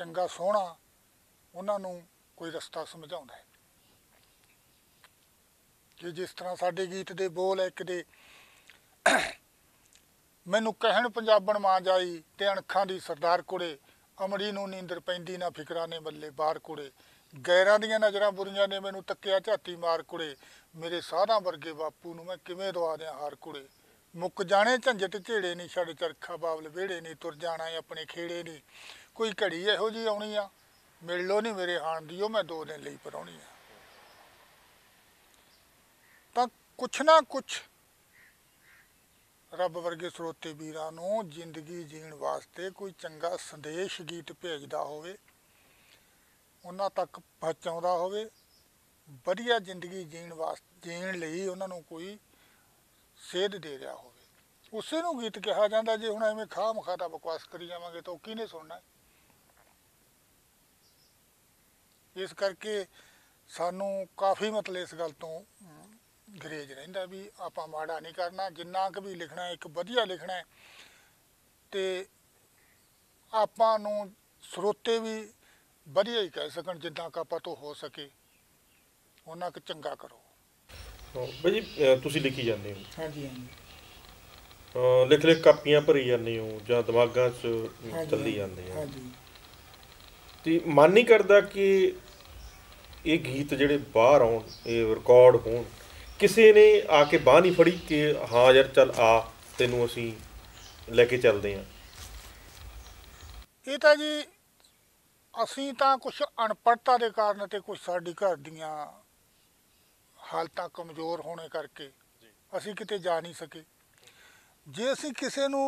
चंगा सोहना उन्हां नूं कोई रस्ता समझाउंदा है। कि जिस तरह साडे गीत दे बोल है कि मैनू कहण पंजाबण मां जाई ते अणखां दी सरदार कुड़े, अमड़ी नूं नींदर पैंदी ना फिकरां ने मल्ले बार कुड़े, गैरां दियां नज़रां बुरीआं ने मैनू तक्किआ झाती मार कुड़े, मेरे साधां वर्गे बापू नूं मैं किवें दवा दिआं हार कुड़े, मुक्क जाणे झंझट झेड़े नहीं छड़ चरखा बावल वेहड़े नहीं, तुर जाणा अपने खेड़े नहीं, कोई घड़ी इहो जी आउणी आ मिल लो नहीं मेरे हाण दी ओ मैं दो दिन लई पराउणी आ। तां कुछ ना कुछ रब वर्गे स्रोते वीरां नूं जिंदगी जीण वास्ते कोई चंगा संदेश गीत भेजदा होवे, उन्हां तक पहुंचाउंदा होवे, वधिया जिंदगी जीण वास्ते जीण लई उन्हां नूं कोई सेध दे रिहा होवे, उसे नूं गीत कहा जांदा। जे हुण एवें खाम खाता बकवास करी जावांगे तां किहने सुनना है। इस करके सानूं काफ़ी मतलब इस गल तों ग्रेज रहिंदा भी आपां माड़ा नहीं करना, जिन्ना क भी लिखना एक वधिया लिखना है। तो आपां नूं स्रोते भी वधिया ही कह सकन, जिन्ना क आपां तों हो सके उन्ना क चंगा करो। भाई जी तुसीं लिखी जांदे हो? हाँ जी, हाँ जी। लिख लिख कापियां भरी जांदे हो जां दिमागां च चली जांदे? हाँ जी। ते मन नहीं करदा कि ये गीत जिहड़े बाहर आउण, ये रिकॉर्ड होण, किसी ने आके बाह नहीं फड़ी कि हाँ यार चल आ तेनू असी लैके चलते हैं? ये जी असी तो कुछ अनपढ़ता के कारण तो कुछ साडी घर दियां हालतां कमजोर होने करके असी किते जा नहीं सके। जे असी किसी नू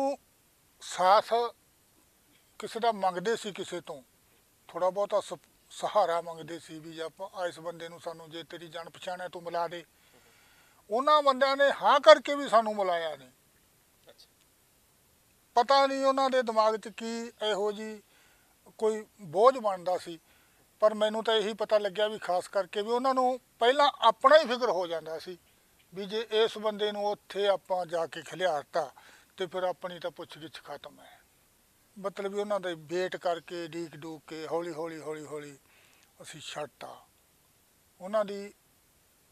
साथ किसी दा मंगदे सी, किसी तो थोड़ा बहुता सहारा मंगदे सी भी इस बंदे नू सानू जे तेरी जान पछाण है तू मिला दे, उन्होंने बंदों ने हाँ करके भी सानू मिलाया नहीं। अच्छा। पता नहीं उन्होंने दिमाग च की इहो जी कोई बोझ बनता सी, पर मैनू तो यही पता लग्या भी खास करके भी उन्होंने पहला अपना ही फिक्र हो जाता सी भी जे इस बंदे नू उत्थे आपां जाके खिलियारता तो फिर अपनी तो पुछ गिछ खत्म है। मतलब भी उन्होंने वेट करके डीक डूक के हौली हौली हौली हौली असी छड्डता, उन्होंने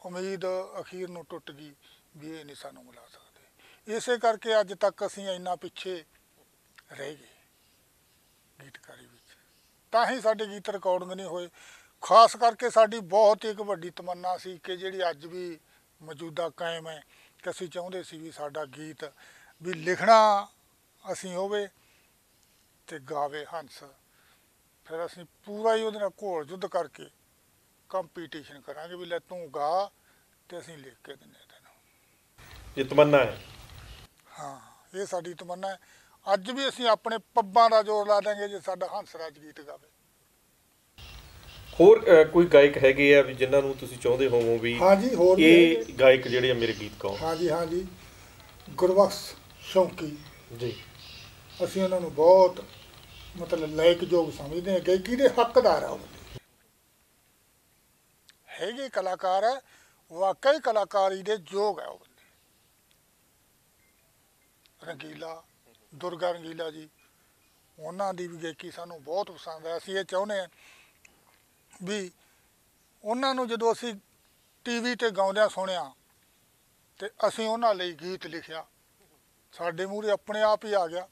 उम्मीद अखीर नूं टुट गई भी ये नहीं सानू मिला सकते। इस करके अज तक असीं इन्ना पिछे रह गए गीतकारी विच, तां ही साडे गीत रिकॉर्डिंग नहीं होए। खास करके साडी बहुत एक वड्डी तमन्ना सी कि जिहड़ी अज भी मौजूदा कायम है कि असीं चाहुंदे सी भी साडा गीत भी लिखना असीं होवे ते गावे हंस। फिर असीं पूरा ही उहदे नाल घोल युद्ध करके कंपीटीशन करांगे भी ले तू गा ते असीं लिख के दिंदे तैनूं। ये तमन्ना है? हाँ, ये साडी तमन्ना है। अज भी असीं अपने पब्बां दा जोर ला देंगे जे साडा हंसराज गीत गावे। होर कोई गायक हैगे आ भी जिन्हां नूं तुसीं चाहुंदे होवो भी? हाँ जी, होर ये गायक जिहड़े मेरे गीत गाउण? हाँ जी, हाँ जी। गुरबख्श शौंकी जी, असीं उन्हां नूं बहुत मतलब लायक योग समझदे हां, गायकी दे हकदार आ। हैगे कलाकार है, वाकई कलाकारी दे योग है वो बंदे। रंगीला, दुर्गा रंगीला जी, उन्हां दी भी गायकी सानू बहुत पसंद है। असीं ये चाहुंदे हां भी उन्हां नूं जदों असीं टीवी ते गाउंदियां सुणिया ते असीं उन्हां लई गीत लिखिया, साडे मूहरे अपने आप ही आ गया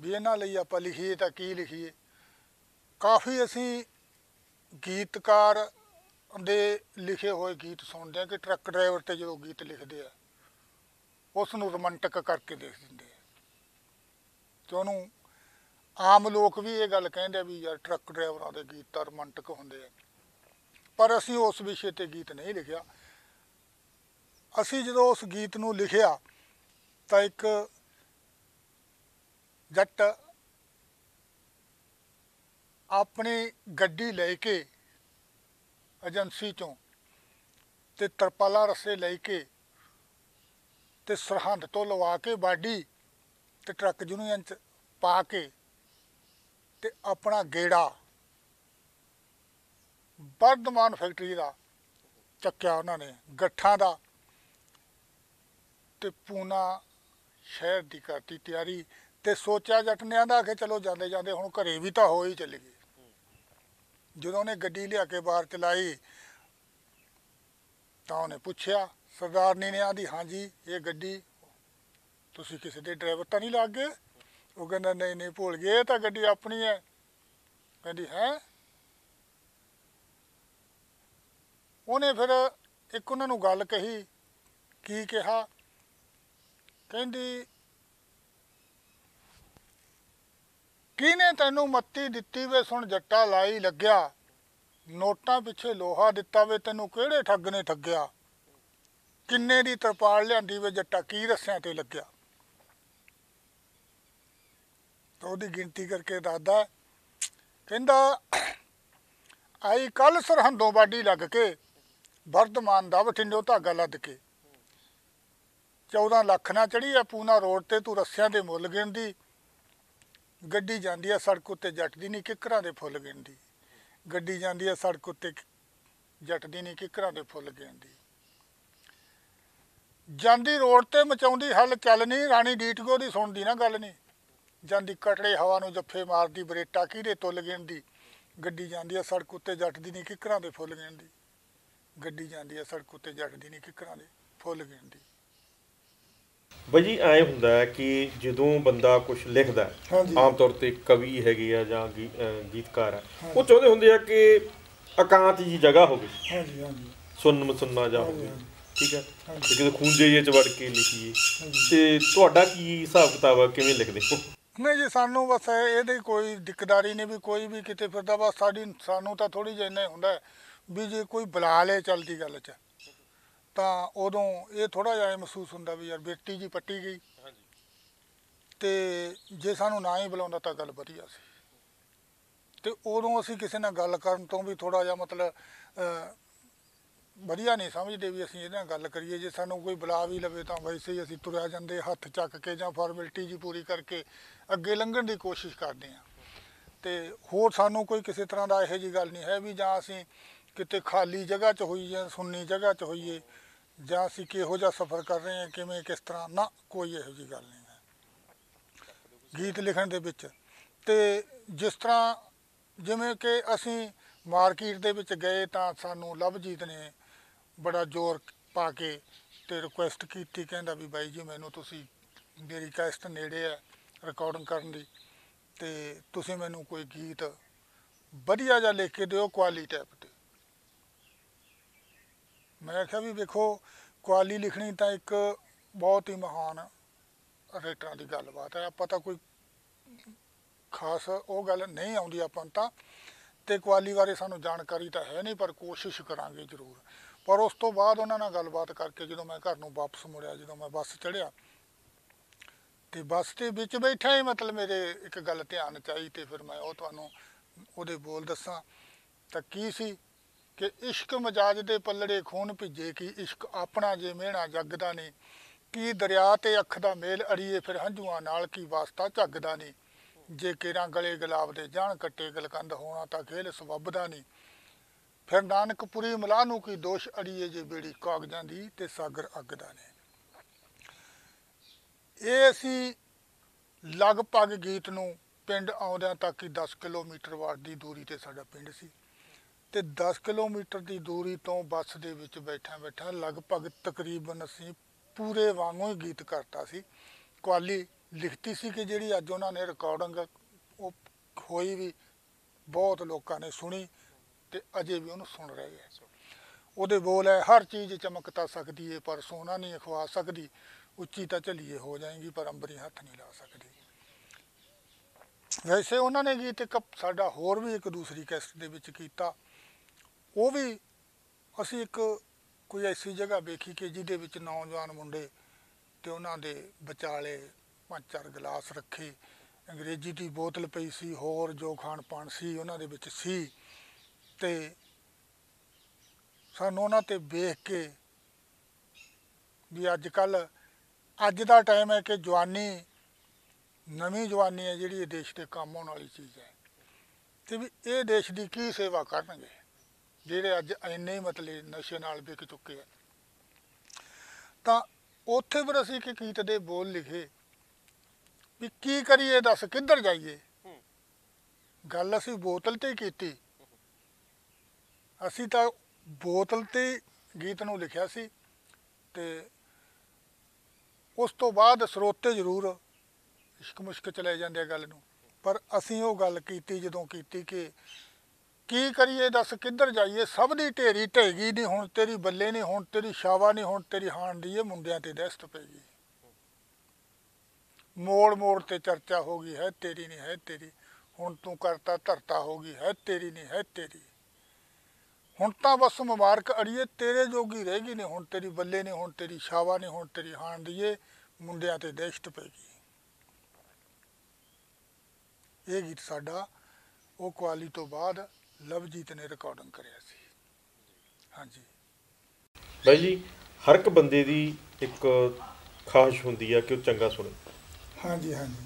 भी इन्हां लई आपां लिखीए तां की लिखीए। काफ़ी असी गीतकार दे लिखे हुए गीत सुनते हैं कि ट्रक ड्राइवर ते जो गीत लिखते हैं उसनूं रोमांटिक करके देख दिंदे आ ते उहनूं आम लोग भी ये गल कहिंदे भी यार ट्रक ड्राइवरां दे गीत तां रोमांटिक हुंदे आ, पर असी उस विषय ते गीत नहीं लिखिया। असी जो उस गीत नूं लिखिया तां एक जट अपनी गड्डी लैके एजेंसी चों ते तरपाला रस्से लैके ते सरहंद तो लवा के बाडी ते ट्रक यूनियन च पा के ते अपना गेड़ा वर्धमान फैक्टरी का चक्या उन्होंने गट्ठा का, ते पूना शहर की करती तैयारी। तो सोचा जट ने आंदा कि चलो जाते जाते हुण घरे भी तो हो ही चलीए। जो उन्हें गड्डी लिया के बाहर चलाई तो उन्हें पूछया सरदारनी ने आंदी हाँ जी ये गड्डी तुसीं किसी दे ड्राइवर तो नहीं लग गए? वो कहंदा नहीं नहीं भूल गए, ये तो गड्डी अपनी है। कहंदी है। उन्हें फिर एक उन्होंने गल कही की कहा कहंदी किने तैनू मत्ती दिती वे सुन जट्टा लाई लग्या, नोटां पिछे लोहा दिता वे तैनू किहड़े ठग ने ठग्या, किन्ने दी तरपाल लियांदी वे जट्टा की रस्सियां ते लग्या। तो उहदी गिनती करके दादा कहंदा आई कल सरहंदों बाडी लग के वर्धमान दा बठिंडो धागा लद के 14 लाख ना चढ़ी आ पूना रोड ते तू रस्सियां दे मुल गिणदी, गड्डी जाती है सड़क उत्ते जट दी नहीं किकरां दे फुल गिणदी, गड्डी जाती है सड़क उत्ते जट दी नहीं किकरां दे फुल गिणदी, जाती रोड ते मचाउंदी हल चलनी राणी डीटगो दी सुणदी ना गल नहीं, जाती कटड़े हवा नूं जफ्फे मारदी बरेटा किहदे तुल गिणदी, गड्डी जाती है सड़क उत्ते जट दी नहीं किकरां दे फुल गिणदी, गड्डी जाती है सड़क उत्ते जट दी नहीं किकरां दे फुल गिणदी। ਬਈ ਜੀ ਐਂ ਹੁੰਦਾ ਕਿ ਜਦੋਂ ਬੰਦਾ ਕੁਛ ਲਿਖਦਾ ਆਮ ਤੌਰ 'ਤੇ ਕਵੀ ਹੈਗੇ ਆ ਜਾਂ ਗੀਤਕਾਰ ਆ ਉਹ ਚਾਹੁੰਦੇ ਹੁੰਦੇ ਆ ਕਿ ਇਕਾਂਤ ਜਿਹੀ ਜਗ੍ਹਾ ਹੋਵੇ, ਸੁੰਨ ਮਸੁੰਨਾ ਜਿਹਾ ਹੋਵੇ, ਠੀਕ ਹੈ, ਤੇ ਕਿਤੇ ਖੂੰਜੇ ਜਿਹੇ 'ਚ ਵੜ ਕੇ ਲਿਖੀਏ। ਤੇ ਤੁਹਾਡਾ ਕੀ ਹਿਸਾਬ ਕਿਤਾਬ ਆ, ਕਿਵੇਂ ਲਿਖਦੇ ਹੋ? ਨਹੀਂ ਜੀ ਸਾਨੂੰ ਬਸ ਇਹਦੇ ਕੋਈ ਦਿੱਕਦਾਰੀ ਨਹੀਂ, ਵੀ ਕੋਈ ਵੀ ਕਿਤੇ ਫਿਰਦਾ ਬਸ ਸਾਡੀ ਸਾਨੂੰ ਤਾਂ ਥੋੜ੍ਹੀ ਜਿਹੀ ਇੰਨਾ ਹੁੰਦਾ ਵੀ ਜੇ ਕੋਈ ਬੁਲਾ ਲੇ ਚੱਲਦੀ ਗੱਲ 'ਚ ਤਾਂ ਉਦੋਂ ਇਹ ਥੋੜ੍ਹਾ ਜਿਹਾ ਮਹਿਸੂਸ ਹੁੰਦਾ ਵੀ ਯਾਰ ਬੇਟੀ ਜੀ ਪੱਟੀ ਗਈ। ਅਤੇ ਜੇ ਸਾਨੂੰ ਨਾ ਹੀ ਬੁਲਾਉਂਦਾ ਤਾਂ ਗੱਲ ਵਧੀਆ ਸੀ, ਅਤੇ ਉਦੋਂ ਅਸੀਂ ਕਿਸੇ ਨਾਲ ਗੱਲ ਕਰਨ ਤੋਂ ਵੀ ਥੋੜ੍ਹਾ ਜਿਹਾ ਮਤਲਬ ਵਧੀਆ ਨਹੀਂ ਸਮਝਦੇ ਵੀ ਅਸੀਂ ਇਹਦੇ ਨਾਲ ਗੱਲ ਕਰੀਏ। ਜੇ ਸਾਨੂੰ ਕੋਈ ਬੁਲਾ ਵੀ ਲਵੇ ਤਾਂ ਵੈਸੇ ਹੀ ਅਸੀਂ ਤੁਰਿਆ ਜਾਂਦੇ ਹੱਥ ਚੱਕ ਕੇ ਜਾਂ ਫਾਰਮੈਲਿਟੀ ਜੀ ਪੂਰੀ ਕਰਕੇ ਅੱਗੇ ਲੰਘਣ ਦੀ ਕੋਸ਼ਿਸ਼ ਕਰਦੇ ਹਾਂ। ਅਤੇ ਹੋਰ ਸਾਨੂੰ ਕੋਈ ਕਿਸੇ ਤਰ੍ਹਾਂ ਦਾ ਇਹੋ ਜਿਹੀ ਗੱਲ ਨਹੀਂ ਹੈ ਵੀ ਜਾਂ ਅਸੀਂ कितने खाली जगह च होई है, सुन्नी जगह च होई है, जां असीं किहो जिहा सफ़र कर रहे हैं, किवें किस तरह, ना कोई इहो जी गल नहीं है गीत लिखण दे विच। ते जिस तरह जिवें कि असीं मार्केट दे विच गए तां सानूं लवजीत ने बड़ा जोर पा के ते रिक्वेस्ट कीती, कहिंदा भी बाई जी मैनूं तुसीं मेरी कैस्ट नेड़े है रिकॉर्डिंग करन दी ते तुसीं मैनूं कोई गीत वधिया जिहा लिख के दिओ क्वाली टाइप ते। मैं आख्या भी देखो क्वाली लिखनी तो एक बहुत ही महान राइटरां की गलबात है, आपां तां कोई खास वो गल नहीं आउंदी आपां तां, ते क्वाली बारे सानूं जानकारी तो है नहीं पर कोशिश करांगे जरूर। पर उस तो बाद उन्हां नाल गलबात करके जदों मैं घर नूं वापस मुड़िया, जदों मैं बस चढ़िया तो बस के विच बैठा ही मतलब मेरे एक गल ध्यान च आई, तो फिर मैं वो तुहानूं उहदे बोल दसां तां की सी कि इश्क मजाज दे पलड़े खून भिजे कि इश्क अपना जे मेहना जगदा नहीं, कि दरिया ते अख दा मेल अड़िए फिर हंझुआं नाल की वास्ता झगदा नहीं, जे केरा गले गुलाब दे जान कट्टे गलकंद होना तां खेल सबबदा नहीं, फिर नानकपुरी मलाह नूं की दोष अड़िए जे बेड़ी कागजां दी ते सागर अगदा नहीं। ये असी लगभग गीत नूं पिंड आउंदिआं तक ही 10 किलोमीटर वाट दी दूरी ते साडा पिंड सी, तो 10 किलोमीटर की दूरी तो बस दे विच बैठा बैठा लगभग तकरीबन असी पूरे वांगू ही गीत करता सी। क्वाली ਲਿਖਤੀ ਸੀ ਕਿ ਜਿਹੜੀ ਅੱਜ ਉਹਨਾਂ ਨੇ ਰਿਕਾਰਡਿੰਗ ਉਹ ਹੋਈ ਵੀ ਬਹੁਤ ਲੋਕਾਂ ਨੇ ਸੁਣੀ ਤੇ ਅਜੇ ਵੀ ਉਹਨੂੰ ਸੁਣ ਰਹੇ ਹੈ। ਉਹਦੇ ਬੋਲ ਹੈ, ਹਰ ਚੀਜ਼ ਚਮਕਤਾ ਸਕਦੀ ਹੈ ਪਰ ਸੋਨਾ ਨਹੀਂ ਖਵਾ ਸਕਦੀ, ਉੱਚੀ ਤਾਂ ਝਲੀਏ ਹੋ ਜਾਏਗੀ ਪਰ ਅੰਬਰੀ ਹੱਥ ਨਹੀਂ ਲਾ ਸਕਦੀ। वैसे उन्होंने गीत एक साडा होर भी एक दूसरी कैसेट दे विच कीता, वो भी असी एक कोई ऐसी जगह वेखी कि जिहदे विच नौजवान मुंडे ते उन्हां दे बचाले पांच चार गिलास रखे, अंग्रेजी की बोतल पई सी, होर जो खाण पाण सी उन्हां दे विच सी ते सानूं उन्हां ते वेख के भी अजकल अज दा टाइम है कि जवानी नवी जवानी है जी देश के काम आने वाली चीज़ है तो भी ये देश की की सेवा करेंगे जेडे अज इन्ने मतलब नशे नाल विक चुके हैं। तो उत्थे फिर असी कि गीत दे बोल लिखे भी की करिए, दस किधर जाइए, गल असी बोतल ते कीती, असी तो बोतल ते गीत नूं लिखिया सी ते उस तो बाद स्रोते जरूर इश्क मुश्क चले जाते गल नूं, पर असीं वो गल कीती जदों कीती कि की करिए दस किधर जाइए, सब दी ढेरी ढेगी नहीं हुण तेरी बल्ले नहीं, हुण तेरी शावा नहीं, हुण तेरी हाण दी मुंडियां ते दस्त पेगी, मोड़ मोड़ ते चर्चा हो गई है तेरी नहीं है तेरी, हुण तू करता धरता हो गई है तेरी नहीं है तेरी, हुण तां बस मुबारक अड़िए तेरे जोगी रहेगी नहीं, हुण तेरी बल्ले नहीं, हुण तेरी शावा नहीं, हुण तेरी हाण दी मुंडियां ते दस्त पेगी। ये गीत साडा वो क्वाली तो बाद लवजीत ने रिकॉर्डिंग करिया सी। हाँ जी भाई जी, हर एक बंदे दी एक ख्वाहिश हुंदी है कि वो चंगा सुने। हाँ जी हाँ जी,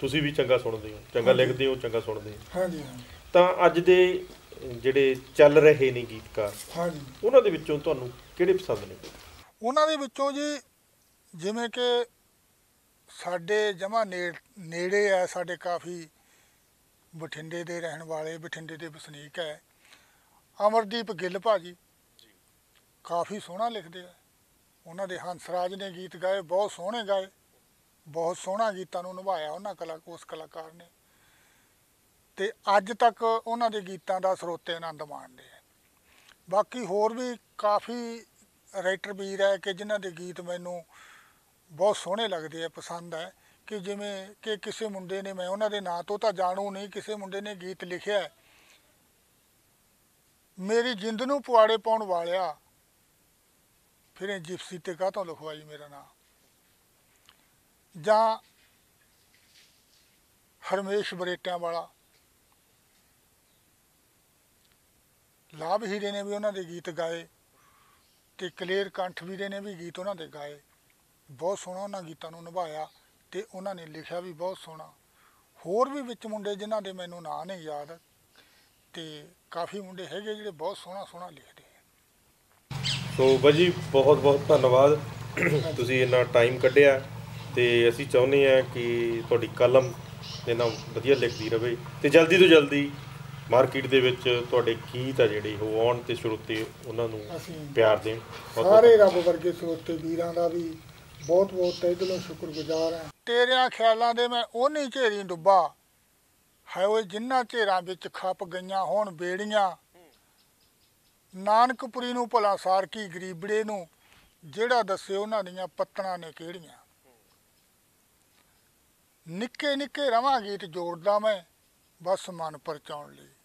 तुसीं भी चंगा सुनदे हो, चंगा लिखदे हो, चंगा सुनदे हो। हाँ जी हाँ। तां अज दे जिहड़े चल रहे ने गीतकार, हाँ जी, उन्हां दे विचों तुहानूं किहड़े पसंद ने? उन्हां दे विचों जी जिवें कि साडे जमा नेड़े है, साडे काफ़ी बठिंडे दे रहन वाले, बठिंडे दे वसनीक है, अमरदीप गिल भाजी काफ़ी सोहना लिखते है। उन्हां दे हंसराज ने गीत गाए, बहुत सोहने गाए, बहुत सोहना गीतां नूं निभाया उन्हां उस कलाकार ने ते अज तक उन्हां दे गीतां दा स्रोते आनंद माणदे है। बाकी होर भी काफ़ी राइटर वीर है कि जिन्हां दे गीत मैनूं बहुत सोहने लगते है, पसंद है कि जिमें कि किसी मुंडे ने, मैं उन्होंने नाँ तो जानू नहीं, किसी मुंडे ने गीत लिखिया है, मेरी जिंद नूं पुआड़े पाउण वालिया फिर जिप्सी ते काहतों लिखवाई मेरा नाँ, जां हरमेश बरेटियां वाला, लाभ हीरे ने भी उन्होंने गीत गाए ते कलेर कंठ वीरे ने भी गीत उन्होंने गाए, बहुत सोहना उन्होंने गीतों नूं निभाया ते उन्होंने लिखा भी बहुत सोहना। होर भी विच मुंडे जिन्हां दे मैनूं नां नहीं याद ते काफ़ी मुंडे हैगे जिहड़े बहुत सोहना सोहना लिखदे। तो भाजी बहुत बहुत धन्नवाद, तुसीं इन्ना टाइम कड्ढिया ते असीं चाहुंदे आ कि तुहाडी कलम इन्ना वधिया लिखदी रहे ते जल्दी तो जल्दी मार्केट दे विच तुहाडे गीत आ जिहड़े ओह आउण ते श्रोते उन्हां नूं प्यार देण। सारे रब वर्गे श्रोते वीरां दा भी बहुत बहुत दिलों शुक्रगुजार हैं। तेरिया ख्यालों दे मैं ओनी झेरी डुब्बा है, वो जिन्होंने झेरां विच खप गईयां होण बेड़ियां, नानकपुरी नूं भला सारकी गरीबड़े नूं जिहड़ा दस्से उन्हां दीयां पत्तणां ने किहड़ियां, निक्के निक्के रवां गीत जोड़दा मैं बस मन परचाउण लई।